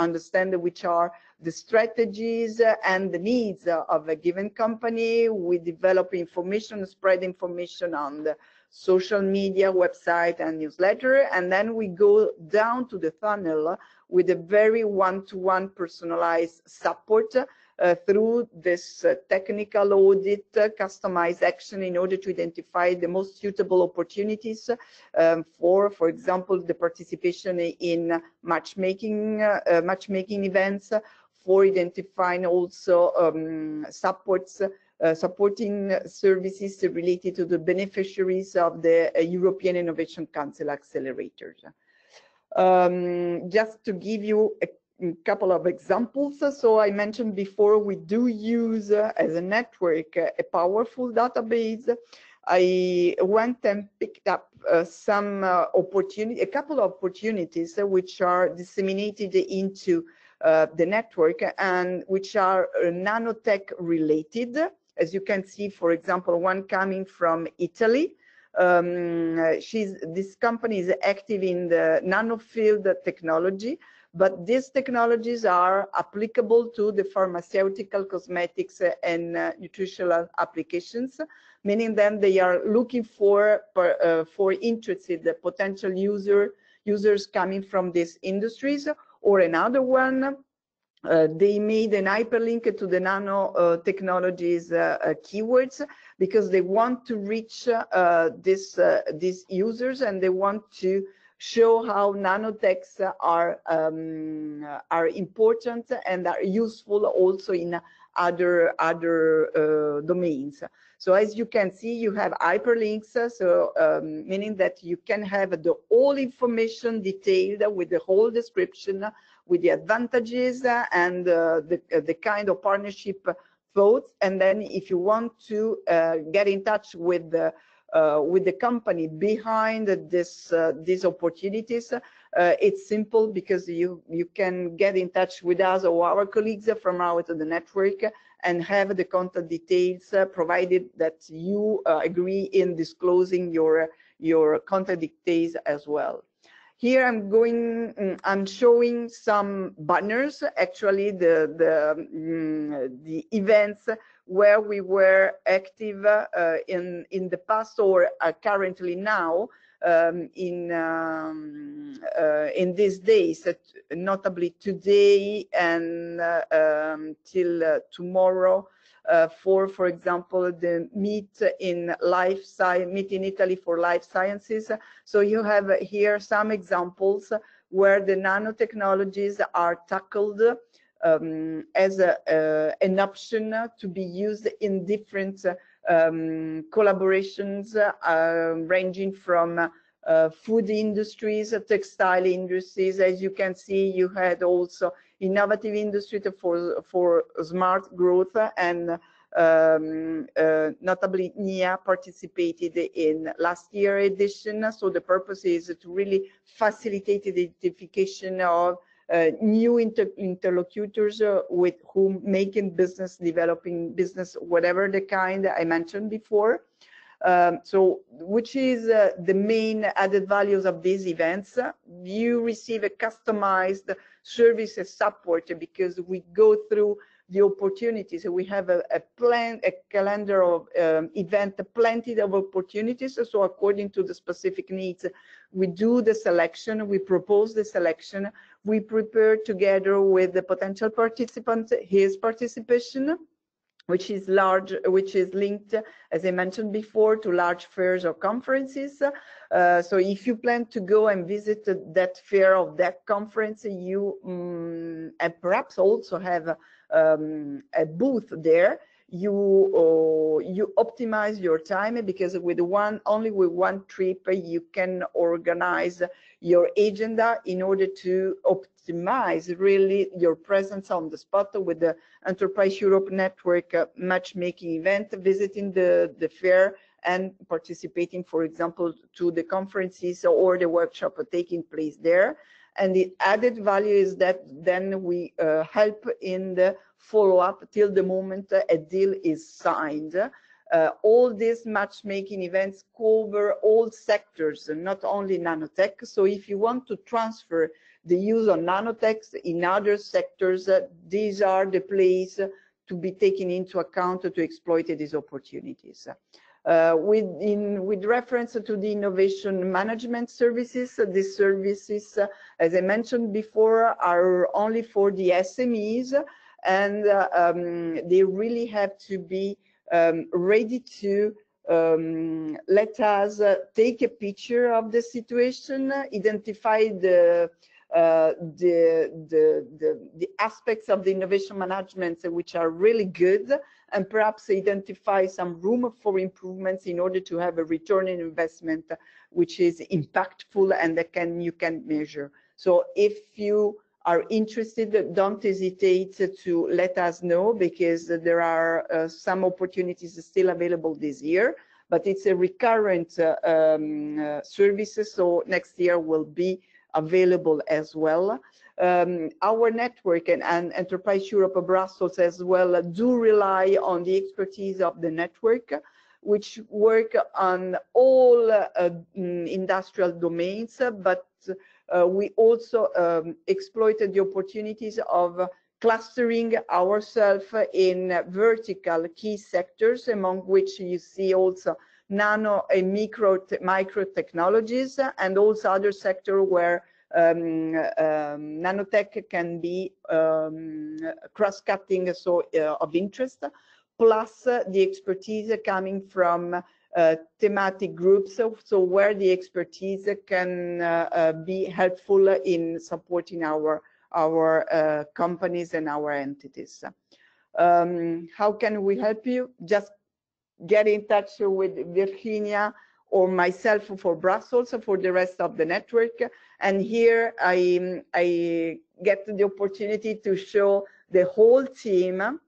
understand which are the strategies and the needs of a given company. We develop information, spread information on the social media, website, and newsletter, and then we go down to the funnel with a very one-to-one personalized support Uh, through this uh, technical audit, uh, customized action in order to identify the most suitable opportunities um, for, for example, the participation in matchmaking, uh, uh, matchmaking events, uh, for identifying also um, supports, uh, supporting services related to the beneficiaries of the uh, European Innovation Council accelerators. Um, just to give you a couple of examples. So I mentioned before, we do use uh, as a network uh, a powerful database. I went and picked up uh, some uh, opportunity, a couple of opportunities uh, which are disseminated into uh, the network and which are uh, nanotech related. As you can see, for example, one coming from Italy. Um, she's, this company is active in the nanofield technology. But these technologies are applicable to the pharmaceutical, cosmetics, and uh, nutritional applications, meaning then they are looking for, per, uh, for interested potential user, users coming from these industries. Or another one, uh, they made an hyperlink to the nano uh, technologies uh, uh, keywords because they want to reach uh, this, uh, these users, and they want to show how nanotechs are um, are important and are useful also in other other uh, domains. So as you can see, you have hyperlinks, so um, meaning that you can have the whole information detailed with the whole description, with the advantages and uh, the the kind of partnership thoughts, and then if you want to uh, get in touch with the uh, with the company behind this uh, these opportunities, uh, it's simple, because you you can get in touch with us or our colleagues from out of the network and have the contact details, uh, provided that you uh, agree in disclosing your your contact details as well. Here I'm going, I'm showing some banners, actually the, the, mm, the events where we were active uh, in, in the past or are currently now um, in, um, uh, in these days, uh, notably today and uh, um, till uh, tomorrow. Uh, for, for example, the meet in life science, meet in Italy for life sciences. So you have here some examples where the nanotechnologies are tackled um, as a, uh, an option to be used in different um, collaborations, uh, ranging from uh, food industries, textile industries. As you can see, you had also innovative industry for, for smart growth, and um, uh, notably N I A participated in last year edition. So the purpose is to really facilitate the identification of uh, new inter interlocutors uh, with whom making business, developing business, whatever the kind I mentioned before. Um, so, which is uh, the main added values of these events? You receive a customized service support, because we go through the opportunities. We have a, a plan, a calendar of um, event, plenty of opportunities. So, according to the specific needs, we do the selection. We propose the selection. We prepare together with the potential participant his participation, which is large, which is linked, as I mentioned before, to large fairs or conferences. Uh, so if you plan to go and visit that fair or that conference, you um, and perhaps also have um, a booth there. You uh, you optimize your time, because with one only with one trip you can organize your agenda in order to optimize really your presence on the spot with the Enterprise Europe Network uh, matchmaking event, visiting the the fair and participating, for example, to the conferences or the workshop taking place there. And the added value is that then we uh, help in the follow-up till the moment a deal is signed. Uh, all these matchmaking events cover all sectors, not only nanotech. So if you want to transfer the use of nanotech in other sectors, uh, these are the places uh, to be taken into account to exploit these opportunities. Uh, with, in, with reference to the innovation management services, uh, these services, uh, as I mentioned before, are only for the S M Es, and uh, um, they really have to be um, ready to um, let us uh, take a picture of the situation, identify the Uh, the, the, the, the aspects of the innovation management which are really good, and perhaps identify some room for improvements in order to have a return on investment which is impactful and that can you can measure. So if you are interested, don't hesitate to let us know, because there are uh, some opportunities still available this year, but it's a recurrent uh, um, uh, services, so next year will be available as well. Um, our network and, and Enterprise Europe Brussels as well do rely on the expertise of the network, which work on all uh, industrial domains, but uh, we also um, exploited the opportunities of clustering ourselves in vertical key sectors, among which you see also nano and micro, te micro technologies, and also other sector where um, um, nanotech can be um, cross-cutting, so uh, of interest, plus uh, the expertise coming from uh, thematic groups, so, so where the expertise can uh, uh, be helpful in supporting our, our uh, companies and our entities. Um, how can we help you? Just get in touch with Virginia or myself for Brussels, for the rest of the network. And here I, I get the opportunity to show the whole team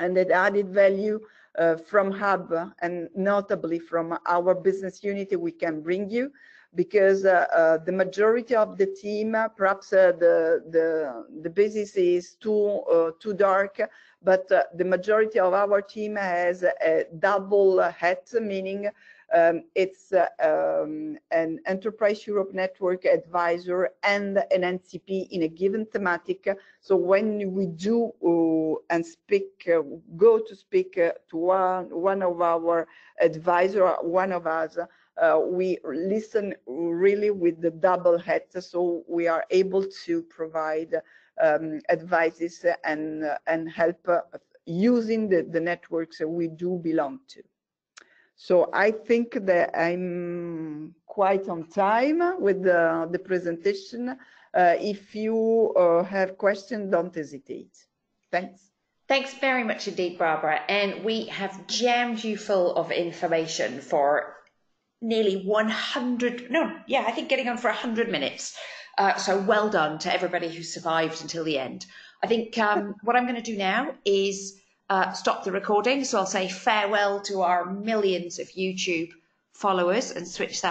and that added value uh, from Hub and notably from our business unity we can bring you, because uh, uh, the majority of the team, uh, perhaps uh, the, the, the basis is too, uh, too dark, but uh, the majority of our team has a double hat, meaning um, it's uh, um, an Enterprise Europe Network advisor and an N C P in a given thematic. So when we do uh, and speak, uh, go to speak uh, to one, one of our advisor, one of us, Uh, we listen really with the double hat, so we are able to provide um, advices and uh, and help uh, using the, the networks we do belong to. So I think that I'm quite on time with the, the presentation. Uh, if you uh, have questions, don't hesitate. Thanks. Thanks very much indeed, Barbara. And we have jammed you full of information for nearly one hundred, no, yeah, I think getting on for one hundred minutes. Uh, so well done to everybody who survived until the end. I think um, what I'm going to do now is uh, stop the recording. So I'll say farewell to our millions of YouTube followers and switch that